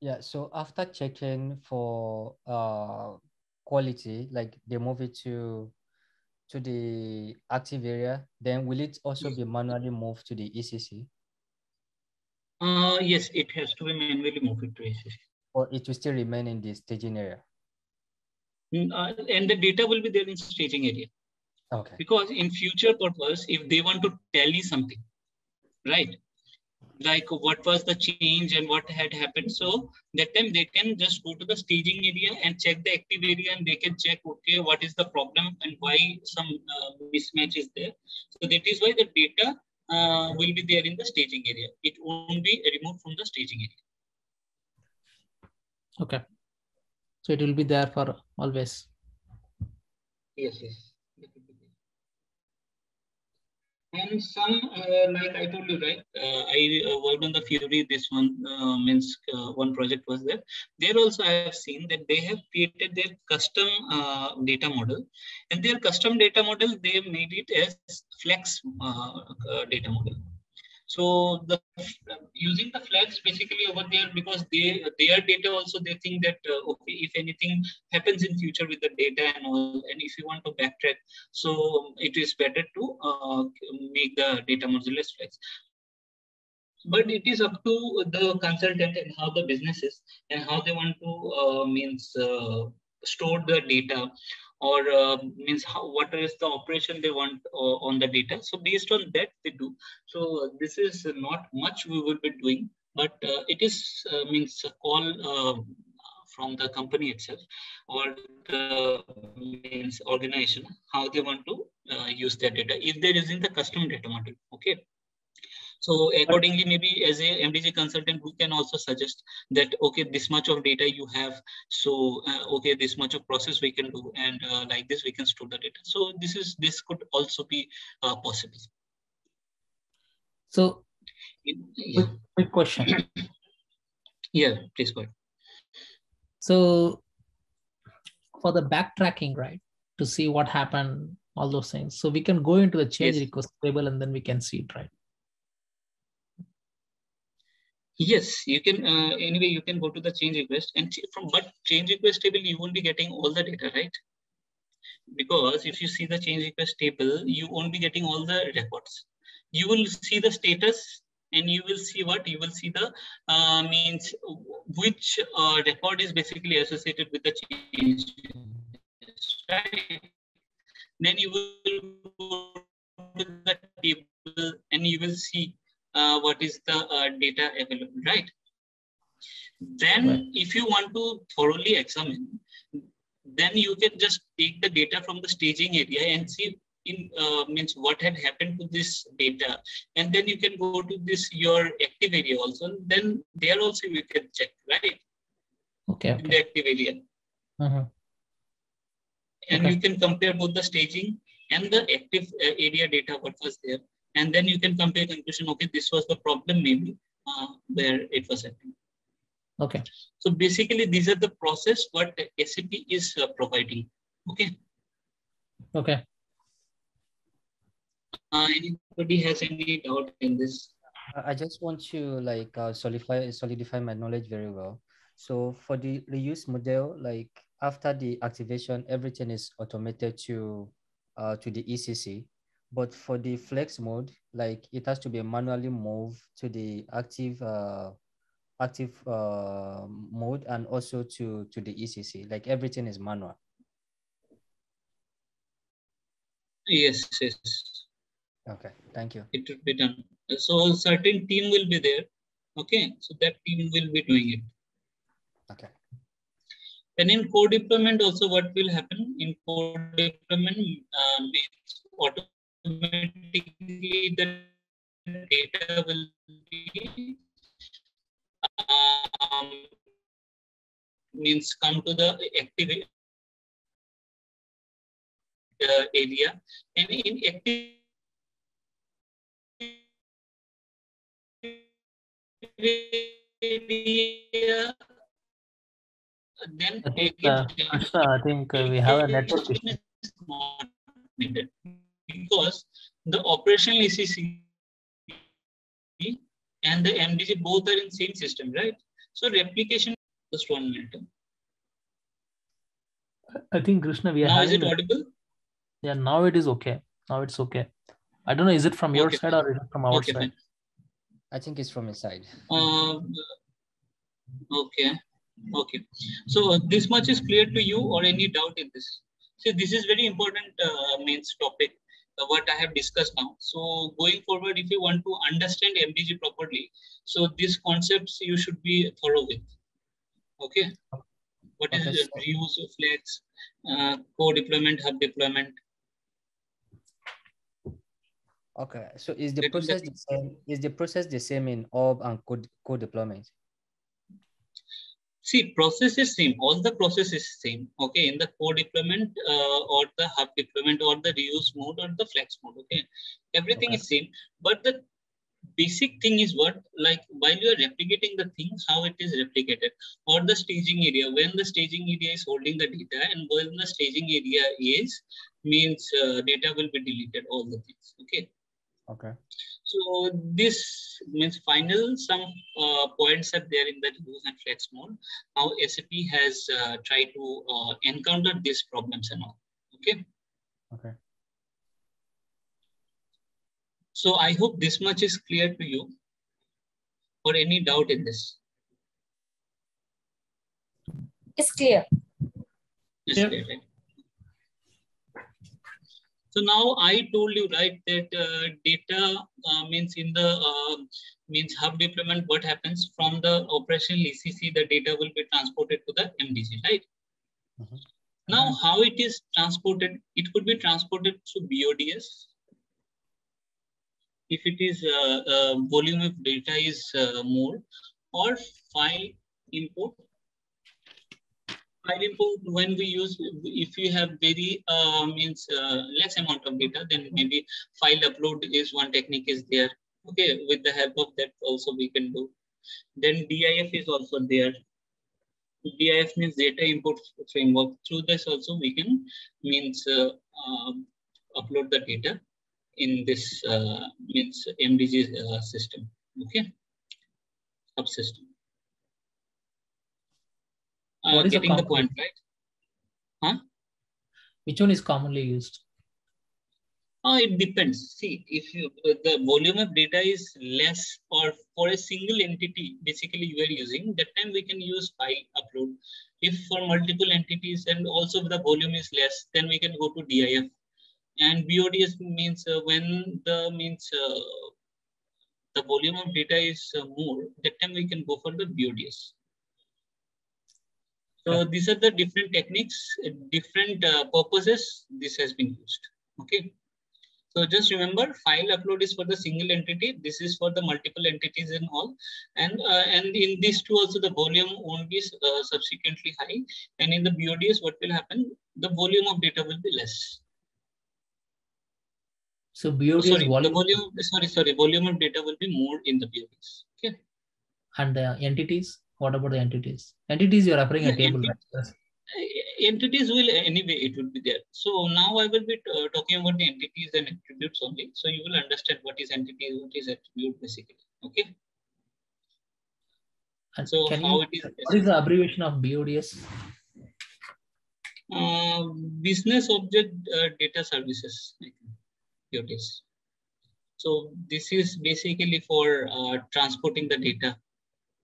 Yeah, so after checking for quality, like they move it to the active area, then will it also be manually moved to the ECC? Yes, it has to be manually moved to ECC. Or it will still remain in the staging area? And the data will be there in staging area. Okay. Because in future purpose, if they want to tally something, right? Like what was the change and what had happened. So that time they can just go to the staging area and check the active area, and they can check, okay, what is the problem and why some mismatch is there. So that is why the data will be there in the staging area. It won't be removed from the staging area. Okay. So it will be there for always. Yes, yes. And some, like I told you, right, I worked on the Fiori, this one, one project was there. There also I have seen that they have created their custom data model, and their custom data model, they made it as flex data model. So the, using the flex basically over there, because they, their data also, they think that, okay, if anything happens in future with the data and all, and if you want to backtrack, so it is better to make the data module as flex. But it is up to the consultant and how the business is and how they want to store the data, or what is the operation they want on the data. So based on that they do. So this is not much we will be doing, but it is a call from the company itself or the organization, how they want to use their data, if they're using the custom data model, okay? So accordingly, maybe as a MDG consultant, we can also suggest that, okay, this much of data you have. So, okay, this much of process we can do, and like this, we can store the data. So this could also be possible. So yeah. Quick question. Yeah, please go ahead. So for the backtracking, right, to see what happened, all those things. So we can go into the change request table and then we can see it, right? Yes, you can, anyway, you can go to the change request, and but change request table, you won't be getting all the data, right? Because if you see the change request table, you won't be getting all the records. You will see the status, and you will see what? You will see the, which record is basically associated with the change request, right? Then you will go to the table and you will see what is the data available, right? Then if you want to thoroughly examine, then you can just take the data from the staging area and see in means what had happened to this data, and then you can go to this your active area also, and then there also you can check, right? Okay. In the active area. And you can compare both the staging and the active area data what was there, and then you can compare conclusion. Okay, this was the problem maybe where it was happening. Okay. So basically, these are the process what SAP is providing. Okay. Okay. Anybody has any doubt in this? I just want to like solidify my knowledge very well. So for the reuse model, like after the activation, everything is automated to the ECC. But for the flex mode, like it has to be manually moved to the active mode and also to the ECC. Like everything is manual. Yes. Yes. Okay. Thank you. It will be done. So a certain team will be there. Okay. So that team will be doing it. Okay. And in code deployment also, what will happen in code deployment means automatically the data will be means come to the active area, and in active area, then I think we have a network issue because the operational ECC and the MDG both are in same system, right? So replication is one matter. I think Krishna, we are now. Is it audible? Yeah, now it is okay. Now it's okay. I don't know. Is it from your side or is it from our side? Fine. I think it's from his side. Okay. So this much is clear to you, or any doubt in this? So this is very important mains topic what I have discussed now. So going forward, if you want to understand MDG properly, so these concepts you should be thorough with. Okay. What is reuse, flex, co-deployment, hub deployment? Okay. So is the process the same? Is the process the same in orb and co-deployment? See, process is same. All the process is same. Okay, in the core deployment or the hub deployment or the reuse mode or the flex mode. Okay, everything is same. But the basic thing is what, like while you are replicating the thing, how it is replicated, or the staging area, when the staging area is holding the data, and when the staging area is means data will be deleted. All the things. Okay. Okay. So this means final some points are there in the reuse and flex mode. How SAP has tried to encounter these problems and all. Okay. Okay. So I hope this much is clear to you. Or any doubt in this? It's clear. It's clear, right? So now I told you, right, that data means in the means hub deployment, what happens from the operational ECC, the data will be transported to the MDG, right? Now, how it is transported? It could be transported to BODS. If it is volume of data is more, or file import. File import, when we use, if you have very means less amount of data, then maybe file upload is one technique is there. Okay, with the help of that also we can do. Then DIF is also there. DIF means data import framework. Through this also we can means upload the data in this means MDG system. Okay, subsystem. Getting the point, right? Huh? Which one is commonly used? Oh, it depends. See, if you, the volume of data is less or for a single entity, basically you are using, that time we can use file upload. If for multiple entities and also the volume is less, then we can go to DIF. And BODS means when the means the volume of data is more, that time we can go for the BODS. So these are the different techniques, different purposes this has been used. Okay. So just remember, file upload is for the single entity. This is for the multiple entities and all. And in these two also the volume won't be subsequently high. And in the BODS, what will happen? The volume of data will be less. So BODS volume of data will be more in the BODS. Okay. And the entities? What about the entities? Entities you are referring a table. Entities will anyway, it will be there. So now I will be talking about the entities and attributes only. So you will understand what is entity, what is attribute basically. Okay. And so how it is. What is the abbreviation of BODS? Business Object Data Services. BODS. So this is basically for transporting the data.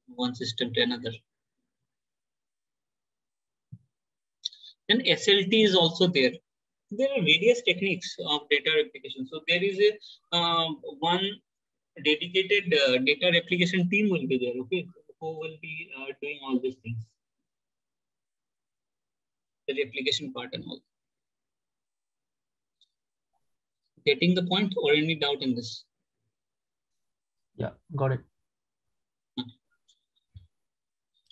One system to another. Then SLT is also there. There are various techniques of data replication. So there is a one dedicated data replication team will be there. Okay, who will be doing all these things, the replication part and all. Getting the point or any doubt in this? Yeah, got it.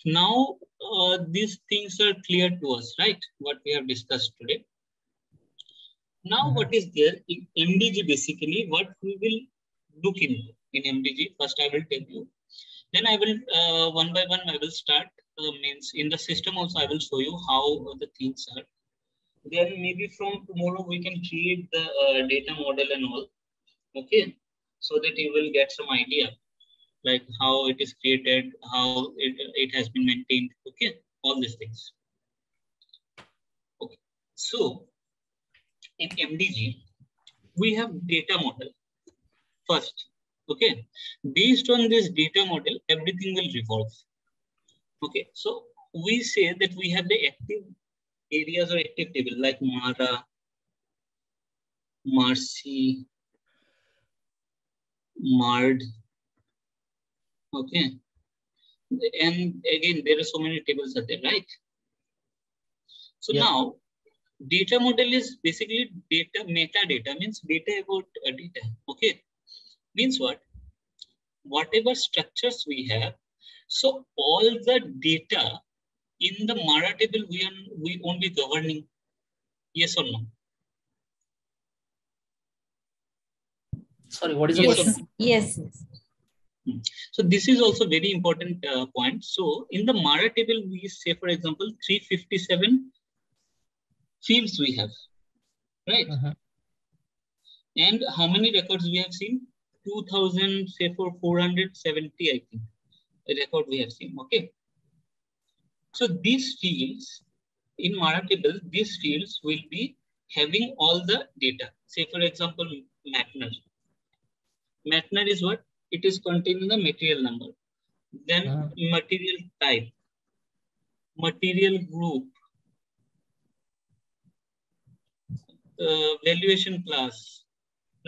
Now, these things are clear to us, right? What we have discussed today. Now, what is there in MDG basically, what we will look in MDG. First, I will tell you. Then I will, one by one, I will start. Means in the system also, I will show you how the things are. Then maybe from tomorrow, we can create the data model and all. Okay. So that you will get some idea. Like how it is created, how it has been maintained, okay, all these things. Okay, so in MDG, we have data model first, okay. Based on this data model, everything will revolve. Okay, so we say that we have the active areas or active table like MARA, MARC, MARD. Okay, and again, there are so many tables are there, right? So now, data model is basically data, metadata means data about data. Okay, means what? Whatever structures we have, so all the data in the MARA table we won't be governing. Yes or no? Sorry, what is the question? Yes. So this is also very important point. So in the MARA table, we say, for example, 357 fields we have, right? And how many records we have seen? 2,470, I think, the record we have seen, okay? So these fields in MARA table, these fields will be having all the data. Say, for example, Matner. Matner is what? It is containing the material number, then material type, material group, valuation class,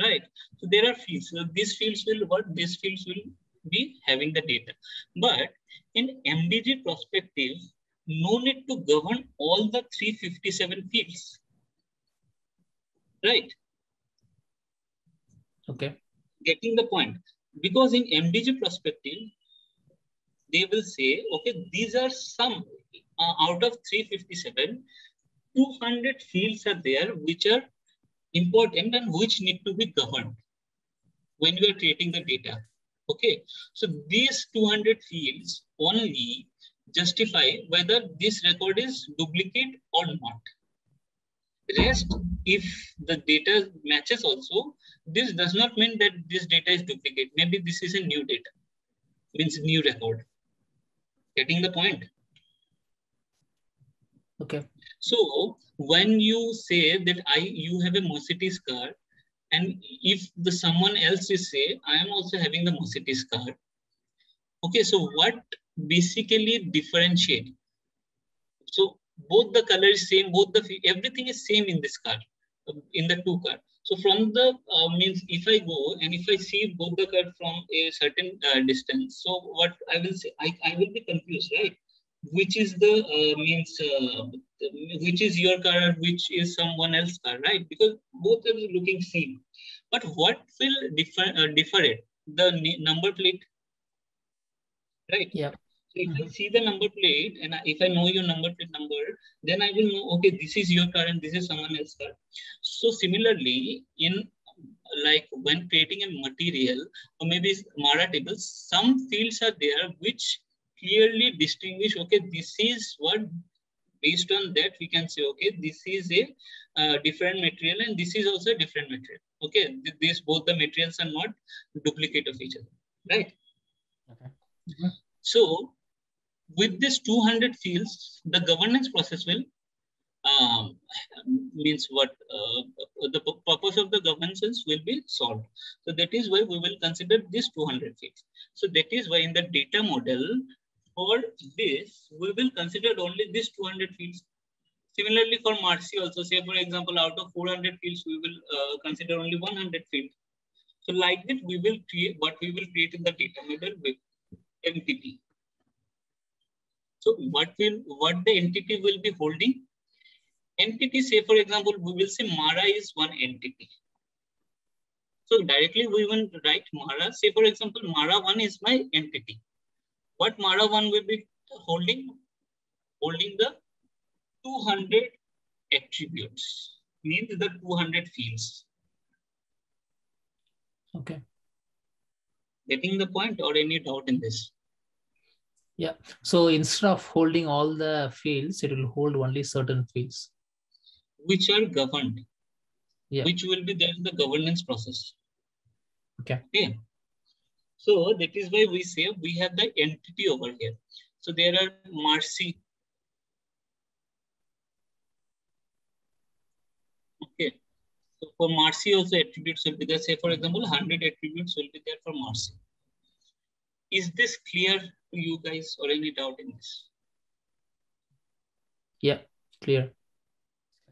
right? So there are fields. So these fields will what? These fields will be having the data. But in MDG perspective, no need to govern all the 357 fields, right? Okay. Getting the point. Because in MDG perspective, they will say, okay, these are some out of 357, 200 fields are there which are important and which need to be governed when we are creating the data. Okay, so these 200 fields only justify whether this record is duplicate or not. Rest, if the data matches also, this does not mean that this data is duplicate. Maybe this is a new data, means new record. Getting the point? Okay. So when you say that you have a Mercedes car, and if the someone else is say, I am also having the Mercedes car. Okay, so what basically differentiate? So both the color is same, everything is same in this car, in the two car. So from the means if I go and if I see both the curve from a certain distance, so what I will say, I will be confused, right? Which is the which is your car, which is someone else's car, right? Because both are looking same. But what will differ it? The number plate, right? Yeah. So if I see the number plate and if I know your number plate number, then I will know, okay, this is your car and this is someone else's car. So similarly, in like when creating a material or maybe MARA tables, some fields are there which clearly distinguish, okay, this is what, based on that we can say, okay, this is a different material and this is also a different material. Okay, these both the materials are not duplicate of each other, right? Okay. Mm-hmm. So with this 200 fields, the governance process will means what the purpose of the governance will be solved. So that is why we will consider this 200 fields. So that is why in the data model, for this, we will consider only this 200 fields. Similarly, for MARC also, say for example, out of 400 fields, we will consider only 100 fields. So like that, we will create what we will create in the data model with entity. So what the entity will be holding? Entity, say for example, we will say MARA is one entity. So directly we will write MARA. Say for example, MARA 1 is my entity. What MARA 1 will be holding? Holding the 200 attributes, means the 200 fields. Okay. Getting the point or any doubt in this? Yeah. So instead of holding all the fields, it will hold only certain fields, which are governed. Yeah. Which will be there in the governance process. Okay. Okay. So that is why we say we have the entity over here. So there are MARC. Okay. So for MARC also attributes will be there. Say for example, 100 attributes will be there for MARC. Is this clear to you guys or any doubt in this? Yeah, clear.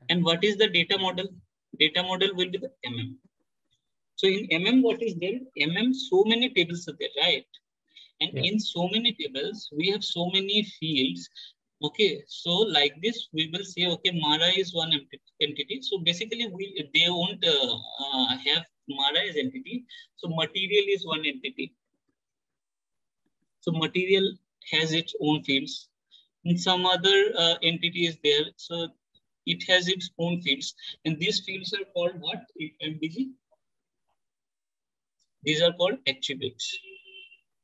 And what is the data model? Data model will be the MM. So in MM, what is there? MM, so many tables are there, right? And yeah, in so many tables, we have so many fields. Okay, so like this, we will say, okay, MARA is one entity. So basically, they won't have MARA as entity. So material is one entity. So material has its own fields. And some other entity is there. So it has its own fields. And these fields are called what? MDG. These are called attributes.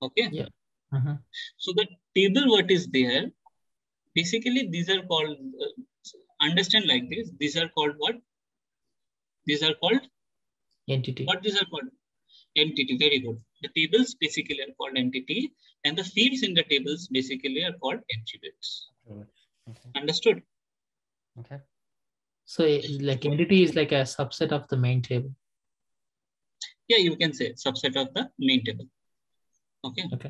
Okay. Yeah. Uh-huh. So the table what is there, basically these are called, understand like this, these are called what? These are called? Entity. What these are called? Entity, very good. The tables basically are called entity and the fields in the tables basically are called attributes. Okay. Understood? Okay. So like entity is like a subset of the main table. Yeah, you can say subset of the main table. Okay. Okay.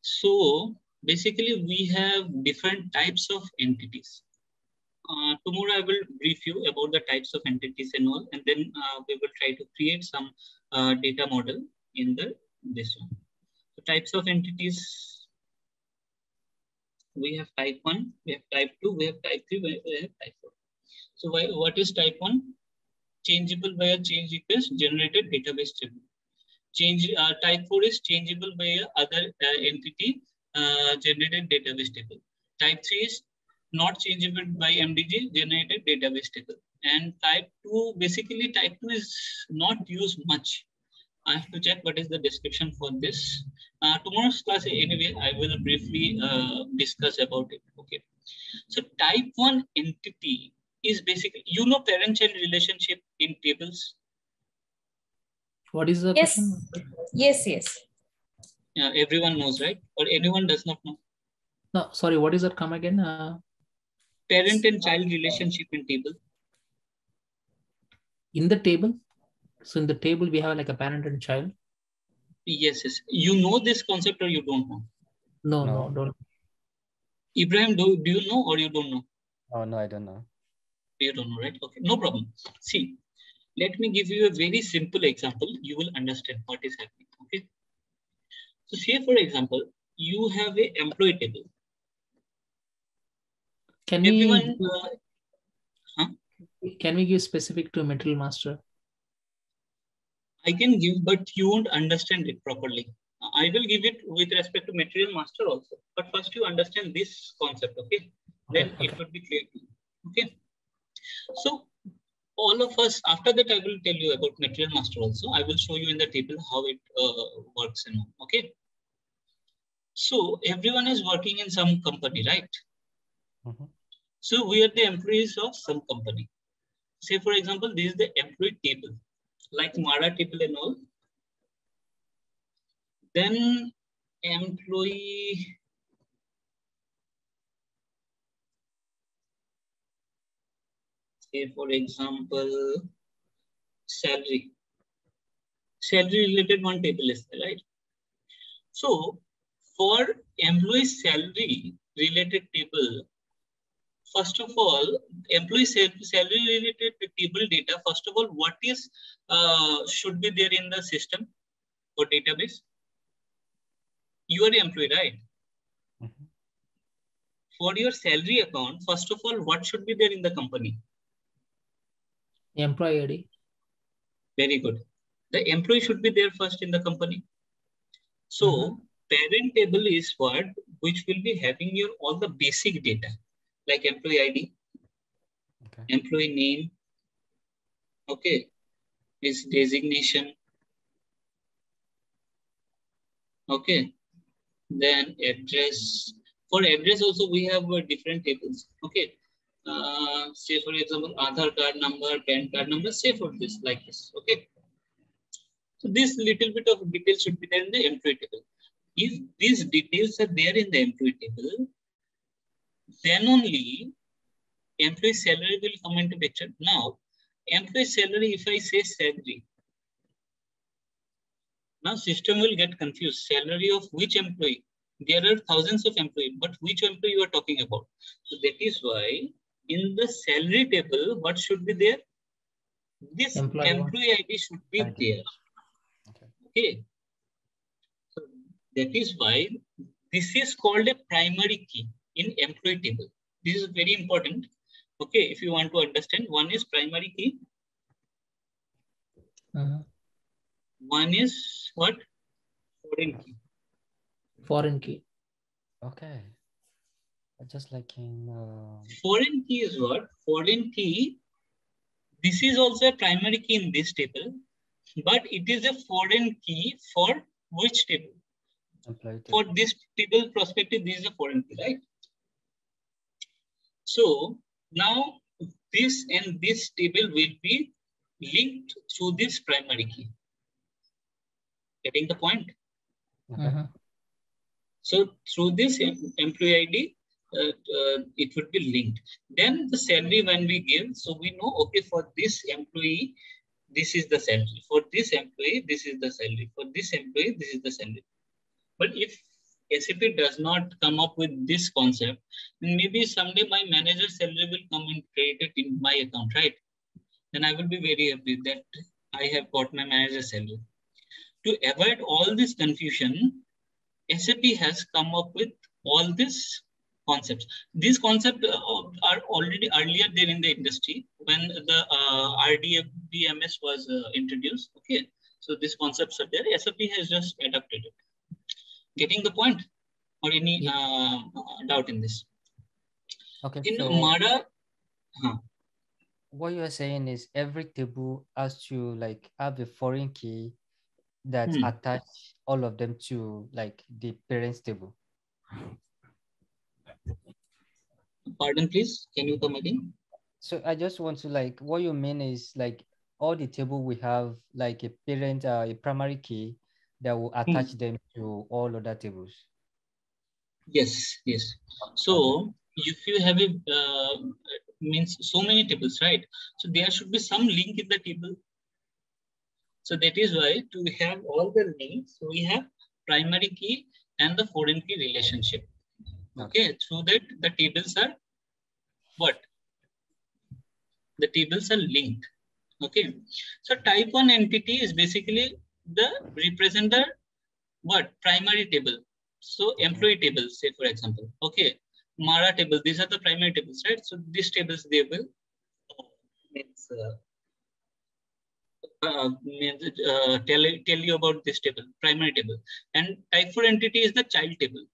So basically we have different types of entities. Tomorrow I will brief you about the types of entities and all, and then we will try to create some data model in this one. So types of entities. We have type 1, we have type 2, we have type 3, we have type 4. So what is type 1? Changeable by a change request generated database table. Change type 4 is changeable by a other entity generated database table. Type 3 is not changeable by MDG generated database table. And type 2, basically type 2 is not used much. I have to check what is the description for this. Tomorrow's class, anyway, I will briefly discuss about it. Okay. So type 1 entity is basically, you know, parent-child relationship in tables. What is the question? Yes. Yeah, everyone knows, right? Or anyone does not know? No, sorry. What is that come again? Parent and child relationship in table. In the table? So in the table, we have like a parent and child? Yes. You know this concept or you don't know? No, don't. Ibrahim, do you know or you don't know? Oh, no, I don't know. You don't know, right? Okay, no problem. See, let me give you a very simple example. You will understand what is happening. Okay. So say, for example, you have an employee table. Can we give specific to material master? I can give, but you won't understand it properly. I will give it with respect to material master also. But first you understand this concept, okay? Then it would be clear to you, okay? So all of us, after that I will tell you about material master also. I will show you in the table how it works and all, okay? So everyone is working in some company, right? Mm-hmm. So we are the employees of some company. Say for example, this is the employee table, like MARA table and all. Then employee say for example salary. Salary related one table is there, right? So for employee salary related table, first of all, employee salary related table data, first of all, what is should be there in the system or database? You are the employee, right? Mm-hmm. For your salary account, first of all, what should be there in the company? Employee ID. Very good. The employee should be there first in the company. So parent table is what, which will be having your all the basic data, like employee ID, okay, employee name, okay, his designation, okay. Then address. For address also we have different tables. Okay. Say for example, Aadhaar card number, PAN card number. Say for this, like this. Okay. So this little bit of details should be there in the employee table. If these details are there in the employee table, then only employee salary will come into picture. Now, employee salary. If I say salary, now system will get confused. Salary of which employee? There are thousands of employees, but which employee you are talking about? So that is why in the salary table, what should be there? This employee ID should be there. Okay. Okay. So that is why this is called a primary key in employee table. This is very important. Okay. If you want to understand, one is primary key. One is what? Foreign key. Foreign key. Okay. Just like in... Foreign key is what? Foreign key. This is also a primary key in this table, but it is a foreign key for which table? Apply table. For this table perspective, this is a foreign key, right? So now this and this table will be linked through this primary key. Getting the point? Uh-huh. So through this employee ID, it would be linked. Then the salary when we give, so we know, okay, for this employee, this is the salary. For this employee, this is the salary. For this employee, this is the salary. But if SAP does not come up with this concept, maybe someday my manager's salary will come and credited in my account, right? Then I will be very happy that I have got my manager's salary. To avoid all this confusion, SAP has come up with all these concepts. These concepts are already earlier there in the industry when the RDBMS was introduced. Okay, so these concepts are there. SAP has just adopted it. Getting the point, or any doubt in this? Okay. In so MARA, what you are saying is every table has to like have a foreign key that attach all of them to like the parents table. Pardon, please. Can you come again? So I just want to like, what you mean is like all the table we have like a parent, a primary key that will attach them to all other tables. Yes, yes. So if you have a, means so many tables, right? So there should be some link in the table. So that is why to have all the links, we have primary key and the foreign key relationship. Okay, through that the tables are what? The tables are linked. Okay. So type 1 entity is basically the represent the what primary table. So employee tables, say for example. Okay. MARA tables. These are the primary tables, right? So these tables they will tell you about this table, primary table. And type 4 entity is the child table.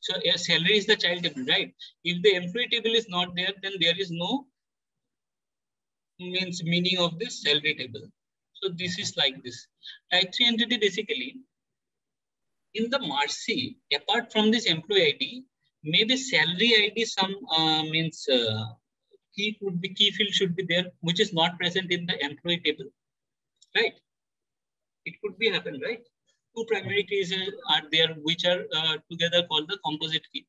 So your salary is the child table, right? If the employee table is not there, then there is no meaning of this salary table. So this is like this. Type 3 entity basically in the MARC, apart from this employee ID, maybe salary ID some key would be key field should be there, which is not present in the employee table, right? It could be happened, right? Two primary keys are there, which are together called the composite key.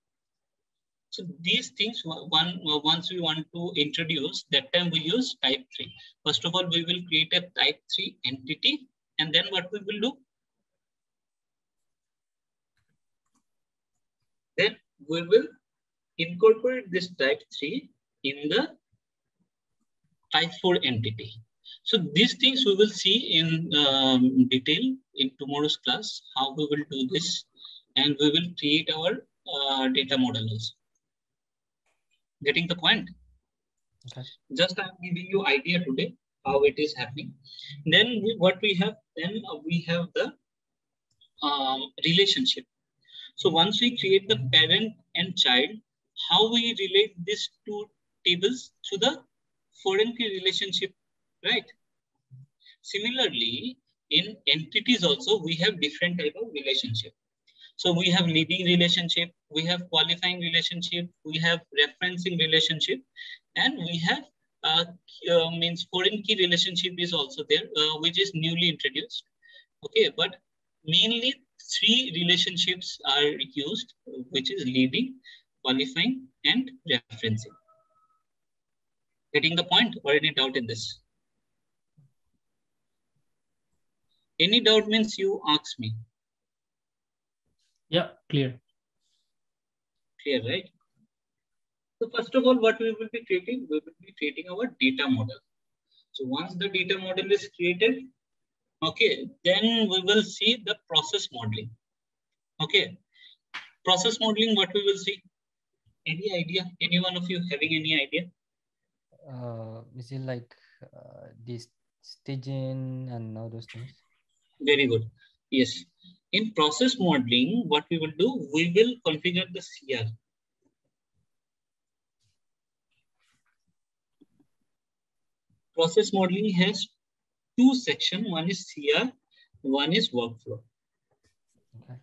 So these things, once we want to introduce, that time we use type 3. First of all, we will create a type 3 entity, and then what we will do? Then we will incorporate this type 3 in the type 4 entity. So these things we will see in detail in tomorrow's class, how we will do this, and we will create our data model also. Getting the point? Okay. Just I'm giving you idea today, how it is happening. Then we have the relationship. So once we create the parent and child, how we relate these two tables to the foreign key relationship, right? Similarly, in entities also, we have different type of relationship. So we have leading relationship, we have qualifying relationship, we have referencing relationship, and we have foreign key relationship is also there, which is newly introduced. Okay, but mainly three relationships are used, which is leading, qualifying, and referencing. Getting the point or any doubt in this? Any doubt means you ask me. Yeah, clear. Clear, right? So first of all, what we will be creating? We will be creating our data model. So once the data model is created, okay, then we will see the process modeling. Okay. Process modeling, what we will see? Any idea? Any one of you having any idea? Is it like this staging and all those things? Very good. Yes. In process modeling, what we will do, we will configure the CRM. Process modeling has two sections. One is CRM, one is workflow. Okay.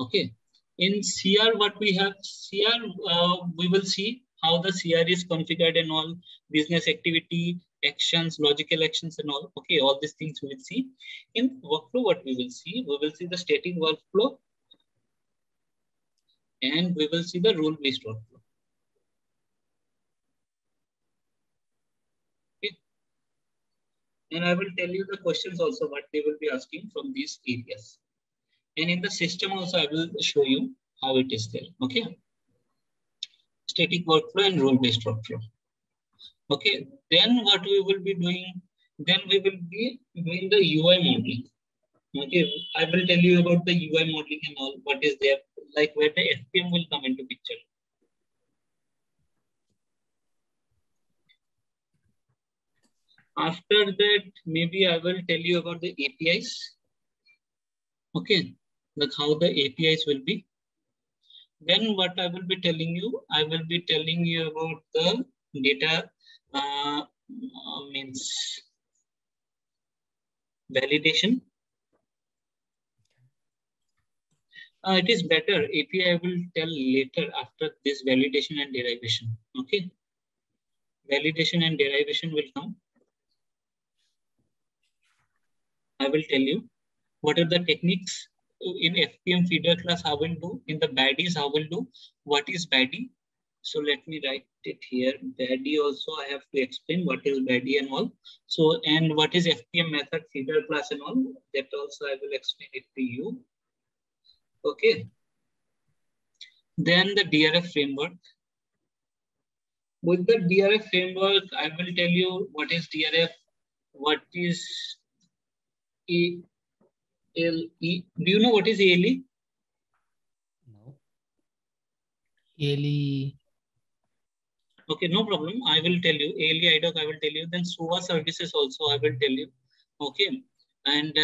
Okay. In CR, what we have, CR, we will see how the CR is configured and all, business activity, actions, logical actions and all. Okay, all these things we will see. In workflow, what we will see the static workflow and we will see the role-based workflow. Okay. And I will tell you the questions also, what they will be asking from these areas. And in the system also, I will show you how it is there. Okay. Static workflow and role-based workflow. Okay, then what we will be doing, then we will be doing the UI modeling. Okay, I will tell you about the UI modeling and all, what is there, like where the FPM will come into picture. After that, maybe I will tell you about the APIs. Okay, like how the APIs will be. Then what I will be telling you, I will be telling you about the data validation. It is better, API I will tell later after this validation and derivation. Okay. Validation and derivation will come. I will tell you what are the techniques in FPM feeder class, I will do. In the baddies, I will do. What is baddy? So let me write it here. BADI also, I have to explain what is BADI and all. So, and what is FPM method feeder class and all, that also I will explain it to you. Okay. Then the DRF framework. With the DRF framework, I will tell you what is DRF, what is ALE. Do you know what is ALE? No. ALE. Okay, no problem. I will tell you. ALE, IDOC, I will tell you. Then SOA services also, I will tell you. Okay. And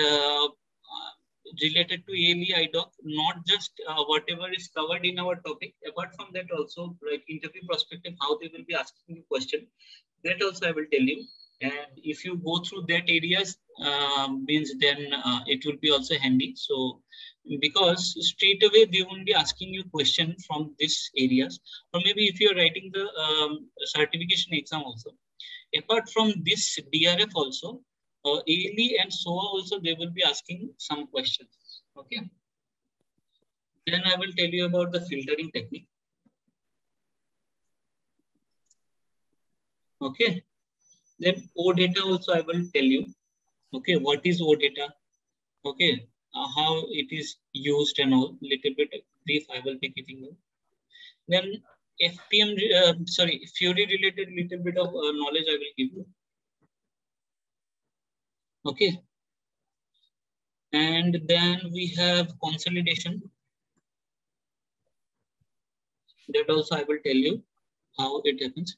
related to ALE, IDOC, not just whatever is covered in our topic, apart from that also, like interview perspective, how they will be asking you question. That also I will tell you. And if you go through that areas, means then it will be also handy. So because straight away they won't be asking you question from these areas, or maybe if you're writing the certification exam also. Apart from this DRF also, ALE and SOA also, they will be asking some questions. Okay. Then I will tell you about the filtering technique. Okay. Then OData also I will tell you. Okay, what is OData? Okay, how it is used and all. Little bit brief I will be giving you. Then FPM, Fiori related little bit of knowledge I will give you. Okay. And then we have consolidation. That also I will tell you how it happens.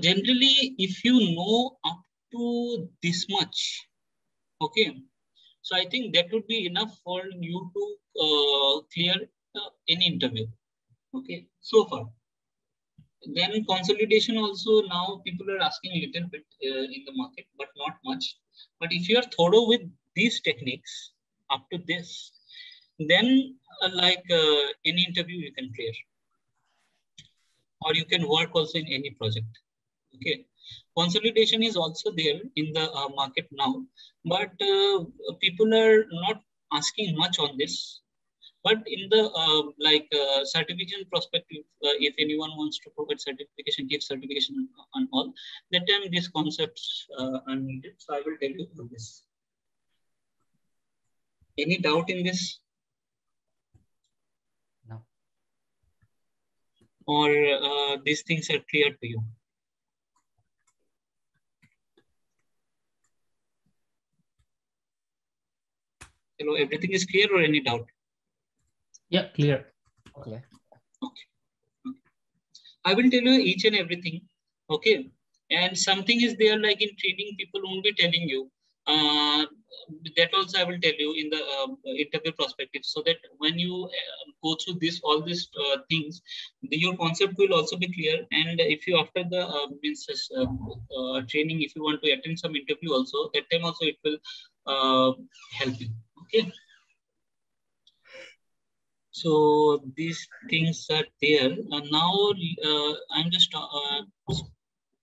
Generally, if you know up to this much, okay, so I think that would be enough for you to clear any interview, okay, so far. Then consolidation also, now people are asking a little bit in the market, but not much. But if you are thorough with these techniques up to this, then like any interview you can clear. Or you can work also in any project. Okay, consolidation is also there in the market now, but people are not asking much on this. But in the certification perspective, if anyone wants to provide certification, give certification and all, that time these concepts are needed. So I will tell you about this. Any doubt in this? Or these things are clear to you? Hello, everything is clear or any doubt? Yeah, clear. Okay. Okay. Okay. I will tell you each and everything. Okay. And something is there like in training, people won't be telling you. That also I will tell you in the interview perspective, so that when you go through this, all these things, your concept will also be clear. And if you after the training, if you want to attend some interview also, that time also it will help you. Okay. So these things are there. And now I'm just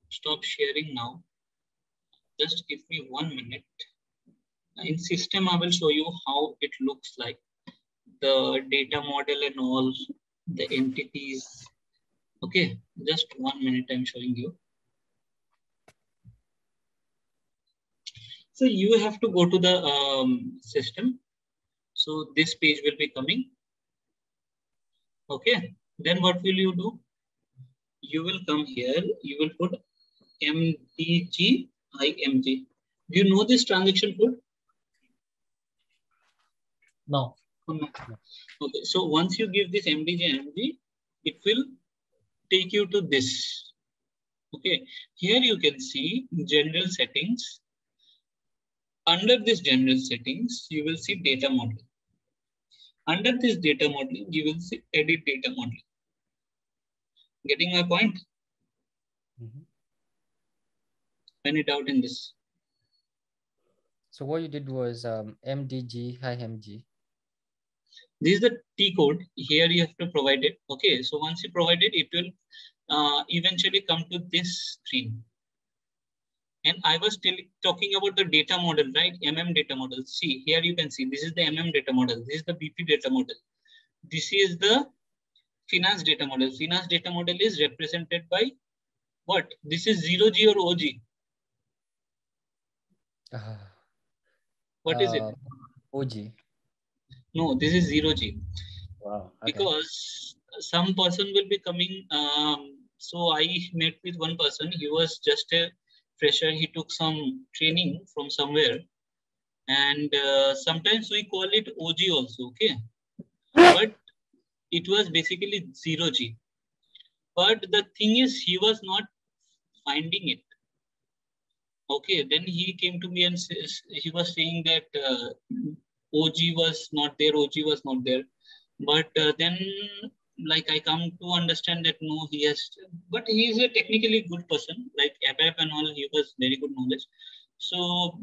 stop sharing now. Just give me 1 minute. In system, I will show you how it looks like. The data model and all, the entities. Okay, just 1 minute I'm showing you. So you have to go to the system. So this page will be coming. Okay, then what will you do? You will come here, you will put MDG. IMG. Do you know this transaction code? No. Okay. So once you give this MDG, MG, it will take you to this. Okay. Here you can see general settings. Under this general settings, you will see data modeling. Under this data modeling, you will see edit data modeling. Getting my point? Mm-hmm. Any doubt in this? So what you did was MDG, high MG. This is the T code. Here you have to provide it. Okay. So once you provide it, it will eventually come to this screen. And I was still talking about the data model, right? MM data model. See, here you can see this is the MM data model. This is the BP data model. This is the finance data model. Finance data model is represented by what? This is 0G or OG. What is it? OG. No, this is 0G. Wow. Okay. Because some person will be coming So I met with one person. He was just a fresher. He took some training from somewhere. And sometimes we call it OG also, okay? But it was basically 0G. But the thing is, he was not finding it. Okay, then he came to me and says, he was saying that OG was not there, But then, like, I come to understand that no, he has, but he is a technically good person, like ABAP and all, he was very good knowledge. So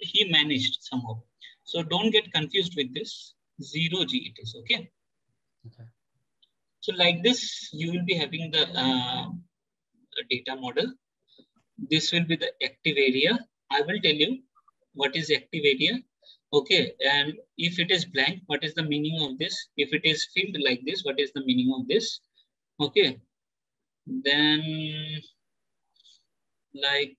he managed somehow. So don't get confused with this. 0G it is, okay? Okay. So like this, you will be having the data model. This will be the active area. I will tell you what is active area. Okay, and if it is blank, what is the meaning of this? If it is filled like this, what is the meaning of this? Okay, then like,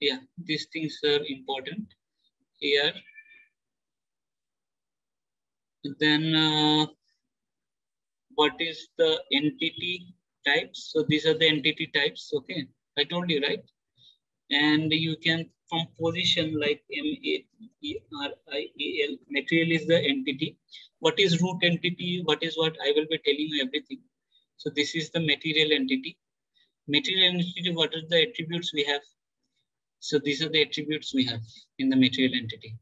yeah, these things are important here. Then what is the entity types? So these are the entity types, okay? I told you, right? And you can from position like MARIAL, material is the entity. What is root entity? What is what? I will be telling you everything. So this is the material entity. Material entity, what are the attributes we have? So these are the attributes we have in the material entity.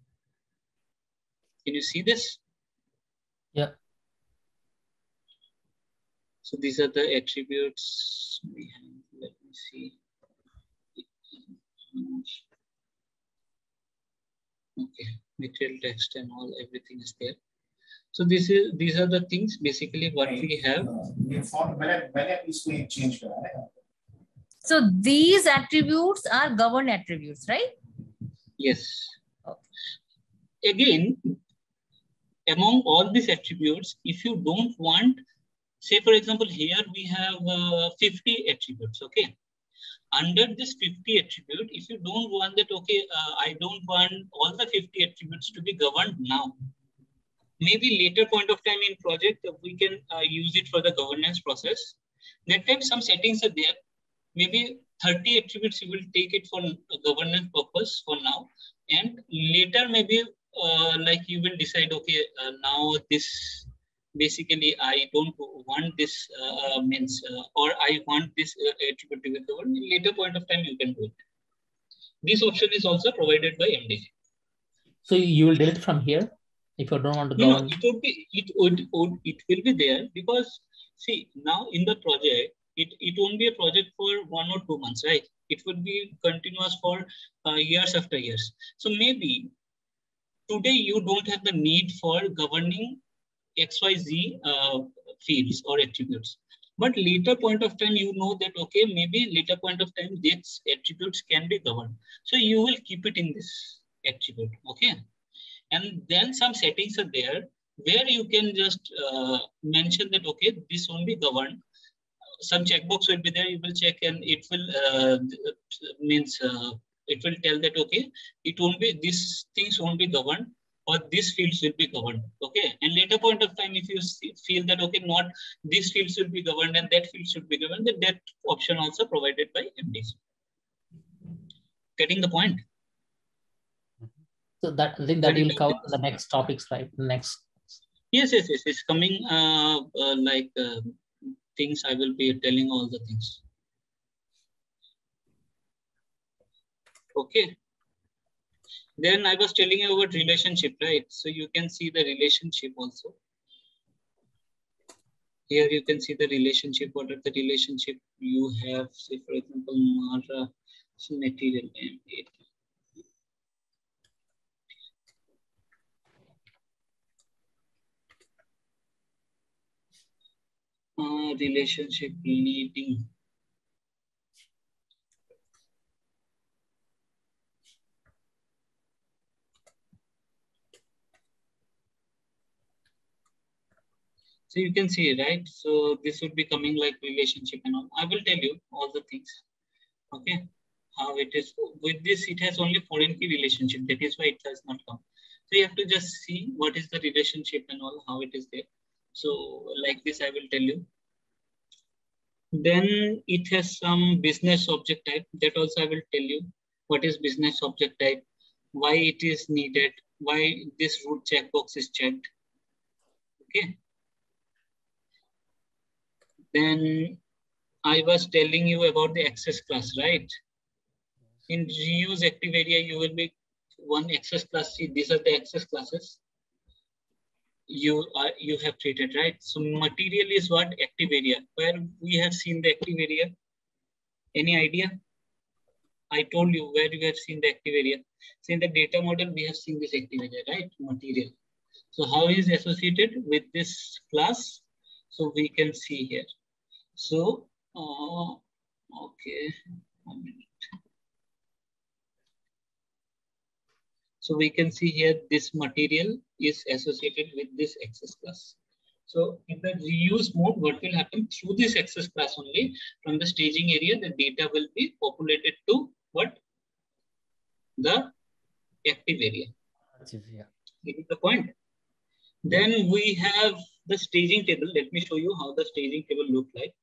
Can you see this? Yeah. So these are the attributes we have. Let me see. Okay, material text and all, everything is there. So this is, these are the things basically what we have. So these attributes are governed attributes, right? Yes. Okay. Again, among all these attributes, if you don't want, say for example, here we have 50 attributes, okay? Under this 50 attribute, if you don't want that, okay, I don't want all the 50 attributes to be governed now. Maybe later point of time in project, we can use it for the governance process. That time some settings are there. Maybe 30 attributes, you will take it for governance purpose for now. And later maybe like you will decide, okay, now this, basically, I don't want this or I want this attribute to be covered. Later point of time, you can do it. This option is also provided by MDG. So you will delete from here if you don't want to go on. It would be, it will be there because see now in the project, it won't be a project for 1 or 2 months, right? It would be continuous for years after years. So maybe today you don't have the need for governing XYZ fields or attributes. But later point of time, you know that, okay, maybe later point of time, these attributes can be governed. So you will keep it in this attribute, okay? And then some settings are there where you can just mention that, okay, this won't be governed. Some checkbox will be there, you will check and it will, it will tell that, okay, it won't be, these things won't be governed. Or these fields will be governed, okay? And later point of time, if you feel that, okay, not these fields will be governed and that field should be governed, then that option also provided by MDG. Getting the point? So that, I think that will cover the next topics, right? Next. Yes, yes, yes. It's coming like things, I will be telling all the things. Okay. Then I was telling you about relationship, right? So you can see the relationship also. Here you can see the relationship. What are the relationship you have? Say for example, MARA, so material M8. Relationship leading. So you can see, right? So this would be coming like relationship and all. I will tell you all the things, okay? How it is with this, it has only foreign key relationship. That is why it has not come. So you have to just see what is the relationship and all, how it is there. So like this, I will tell you. Then it has some business object type. That also I will tell you what is business object type, why it is needed, why this root checkbox is checked. Okay. Then I was telling you about the access class, right? In reuse active area, you will make one access class. See, these are the access classes you have created, right? So material is what? Active area. Where we have seen the active area? Any idea? I told you where you have seen the active area. So in the data model, we have seen this active area, right? Material. So how is associated with this class? So we can see here. So, okay. One minute. So we can see here, this material is associated with this access class. So in the reuse mode, what will happen? Through this access class only, from the staging area, the data will be populated to what? The active area. This is the point. Then we have the staging table. Let me show you how the staging table looks like.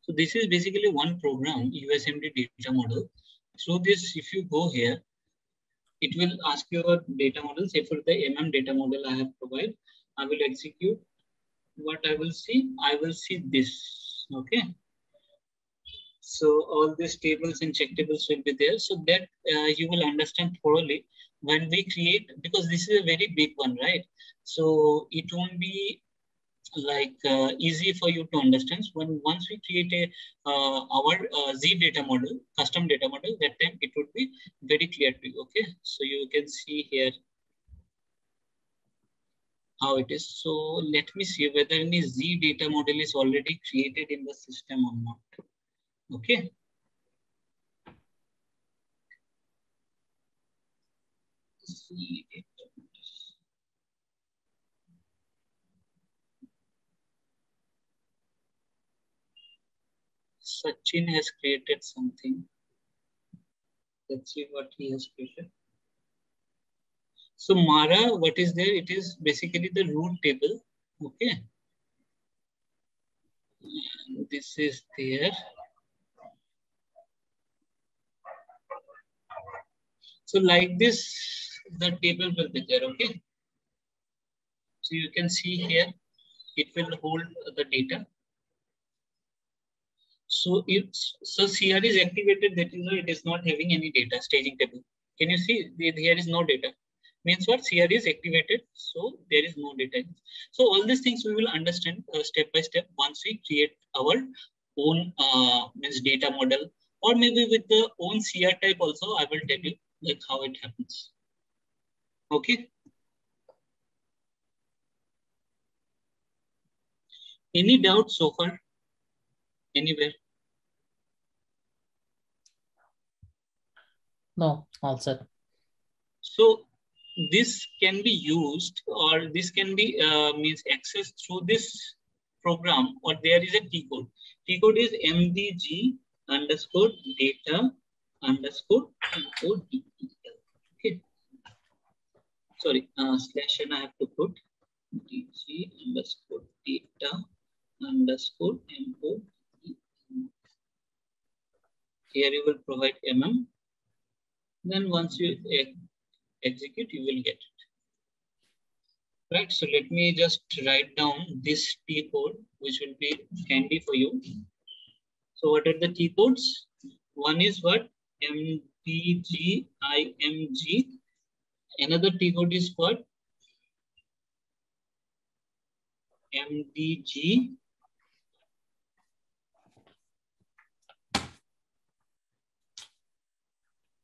So this is basically one program, USMD data model. So this, if you go here, it will ask you about data model. Say for the MM data model I have provided, I will execute. What I will see this, okay? So all these tables and check tables will be there, so that you will understand thoroughly when we create, because this is a very big one, right? So it won't be like easy for you to understand. When once we create a our Z data model, custom data model, that time it would be very clear to you. Okay, so you can see here how it is. So let me see whether any Z data model is already created in the system or not. Okay. Z data. Sachin has created something. Let's see what he has created. So MARA, what is there? It is basically the root table. Okay. This is there. So like this, the table will be there. Okay. So you can see here, it will hold the data. So it's, so CR is activated, that is why it is not having any data, staging table. Can you see here is no data? Means what? CR is activated, so there is no data. So all these things we will understand step by step once we create our own means data model, or maybe with the own CR type also, I will tell you like how it happens. Okay. Any doubts so far? Anywhere? No, all set. So this can be used, or this can be means accessed through this program, or there is a T code. T code is MDG_data_OData. Okay. Sorry, slash and I have to put DG_data_MO. Here you will provide MM. Then once you execute, you will get it. Right. So let me just write down this T code, which will be handy for you. So what are the T codes? One is what? MDGIMG. Another T code is what? MDG.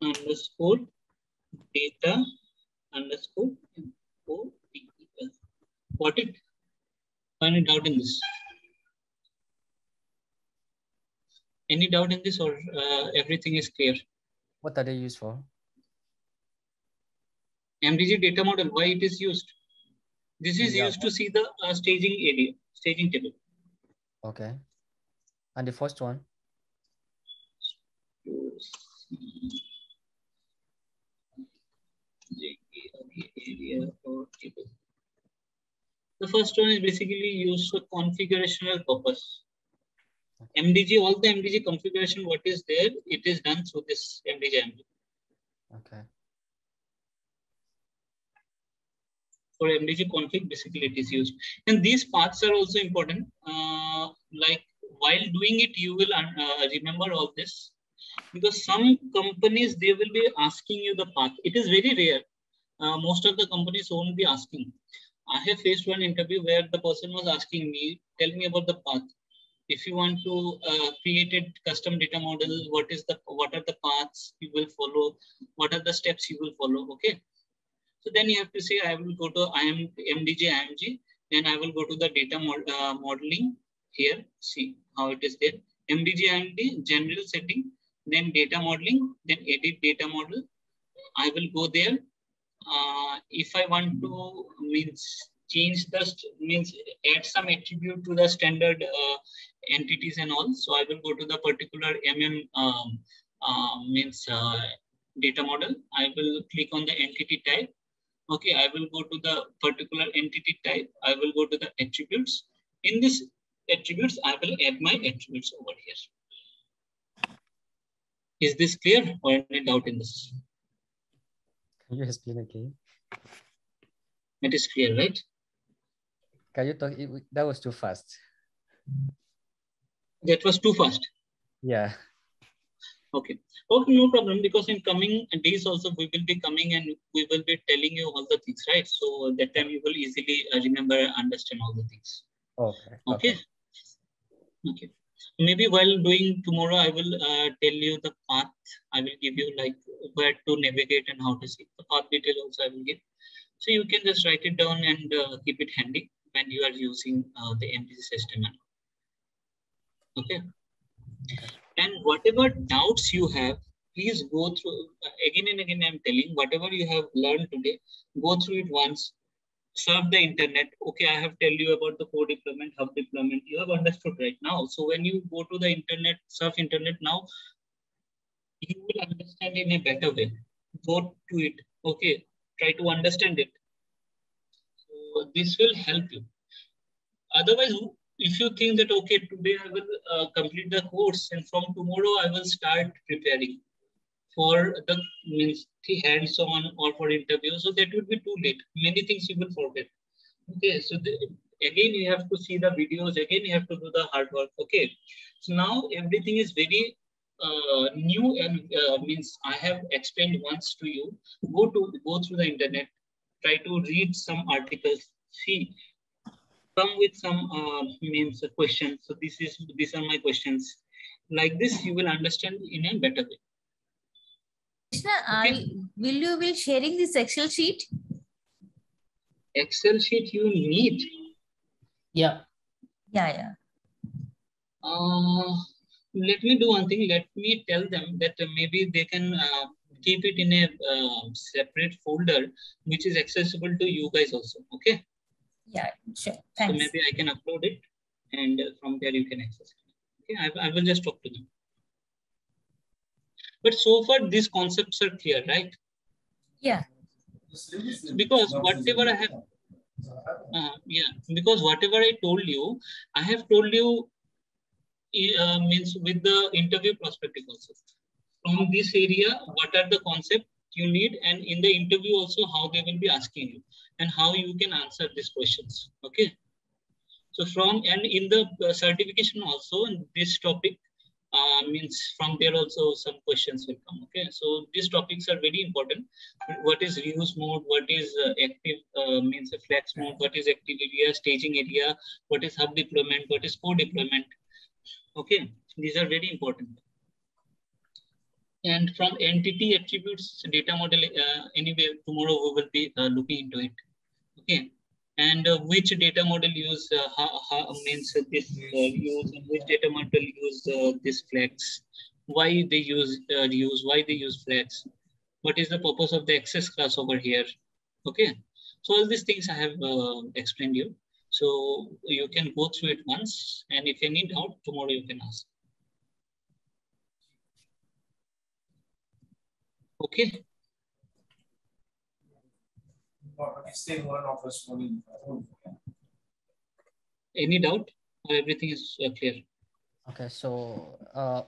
_data_OData. Got it? Any doubt in this? Any doubt in this, or everything is clear? What are they used for? MDG data model, why it is used? This is used to see the staging area, staging table. Okay. And the first one? The first one is basically used for configurational purpose. MDG, all the MDG configuration, what is there, it is done through this MDG. Okay. For MDG config, basically it is used. And these paths are also important. Like while doing it, you will remember all this. Because some companies, they will be asking you the path. It is very rare. Most of the companies won't be asking. I have faced one interview where the person was asking me, tell me about the path. If you want to create a custom data model, what are the paths you will follow? What are the steps you will follow? Okay. So then you have to say, I will go to MDG, IMG, then I will go to the data modeling here, see how it is there. MDG, IMG, general setting, then data modeling, then edit data model. I will go there. If I want to add some attribute to the standard entities and all. So I will go to the particular MM data model. I will click on the entity type. Okay, I will go to the particular entity type. I will go to the attributes. In this attributes, I will add my attributes over here. Is this clear or any doubt in this? Can you explain again? It is clear, right? Can you talk? That was too fast. That was too fast. Yeah. Okay. Okay, no problem. Because in coming days also we will be coming and we will be telling you all the things, right? So that time you will easily remember and understand all the things. Okay. Okay. Okay. Maybe while doing tomorrow, I will tell you the path. I will give you like where to navigate and how to see the path detail also I will give. So you can just write it down and keep it handy when you are using the MDG system. Okay. And whatever doubts you have, please go through again and again. I'm telling whatever you have learned today, go through it once, serve the internet. Okay. I have told you about the core deployment, hub deployment. You have understood right now. So when you go to the internet, surf internet now, you will understand in a better way. Go to it. Okay. Try to understand it. So this will help you. Otherwise, if you think that, okay, today I will complete the course and from tomorrow I will start preparing for the hands-on or for interview. So that would be too late. Many things you will forget. Okay. So again, you have to see the videos. Again, you have to do the hard work. Okay. So now everything is very new and I have explained once to you. Go through the internet, try to read some articles, see, come with some questions. So these are my questions. Like this, you will understand in a better way. Krishna, okay? will you sharing this Excel sheet? Excel sheet you need. Yeah. Yeah. Let me do one thing. Let me tell them that maybe they can keep it in a separate folder, which is accessible to you guys also. Okay. Yeah, sure. Thanks. So maybe I can upload it and from there you can access it. Okay. I will just talk to them. But so far these concepts are clear, right? Yeah. Because whatever I have, because whatever I told you, I have told you with the interview perspective also. From this area, what are the concepts you need, and in the interview also how they will be asking you and how you can answer these questions. Okay. So and in the certification also, in this topic from there also some questions will come. Okay. So these topics are very important. What is reuse mode? What is active flex mode? What is active area, staging area? What is hub deployment? What is core deployment? Okay, these are very important. And from entity attributes, data model, anyway, tomorrow we will be looking into it. Okay, and which data model use this use and which data model use this flex. why they use flags, what is the purpose of the access class over here. Okay, so all these things I have explained you. So you can go through it once, and if you need help tomorrow, you can ask. Okay. Any doubt or everything is clear? Okay, so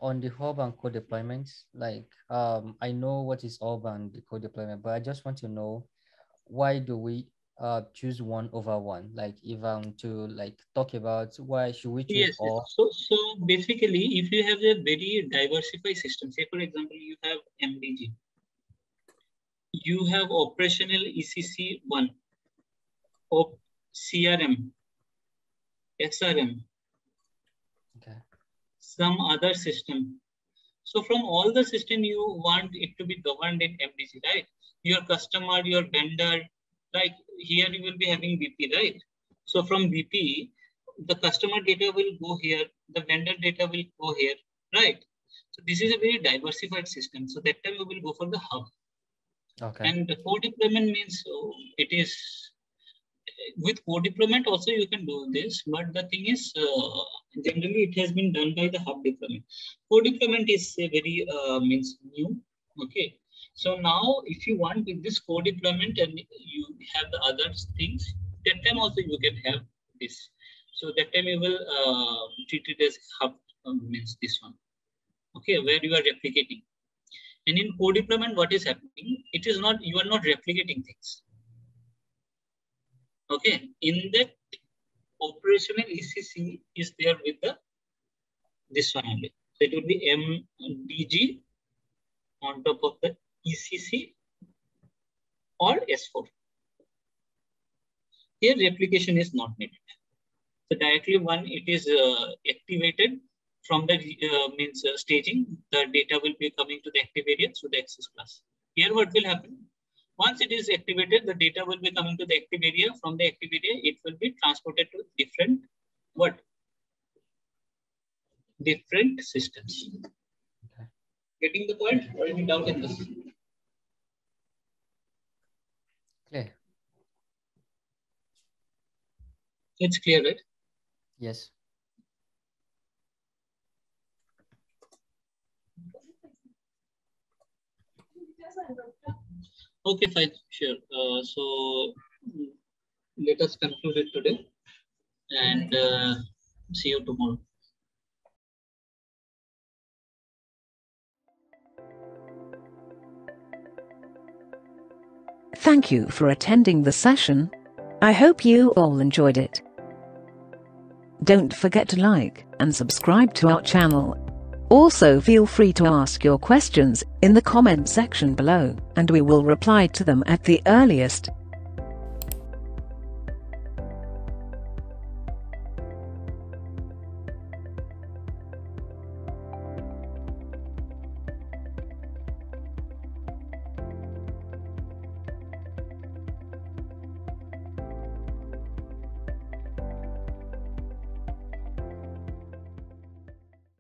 on the hub and code deployments, like I know what is hub and the code deployment, but I just want to know why do we choose one over one? Like even to like talk about why should we choose? Yes, all? So basically, if you have a very diversified system, say for example, you have MDG, you have operational ECC1, CRM, SRM, okay, some other system. So from all the system, you want it to be governed in MDG, right? Your customer, your vendor, like here you will be having BP, right? So from BP, the customer data will go here, the vendor data will go here, right? So this is a very diversified system. So that time we will go for the hub. Okay. And the code deployment means it is with code deployment also you can do this, but the thing is generally it has been done by the hub deployment. Code deployment is a very means new. Okay, so now if you want with this code deployment and you have the other things, that time also you can have this. So that time you will treat it as hub means this one. Okay, where you are replicating. And in code deployment, what is happening? It is not, you are not replicating things. Okay, in that operational ECC is there with the this one only. So it would be MDG on top of the ECC or S4. Here replication is not needed. So directly one, it is activated. From the means staging, the data will be coming to the active area through the access class. Here what will happen? Once it is activated, the data will be coming to the active area. From the active area, it will be transported to different, what? Different systems. Okay. Getting the point? Or any doubt in this? Clear. It's clear, right? Yes. Okay, fine, sure. So let us conclude it today and see you tomorrow. Thank you for attending the session. I hope you all enjoyed it. Don't forget to like and subscribe to our channel. Also, feel free to ask your questions in the comment section below, and we will reply to them at the earliest.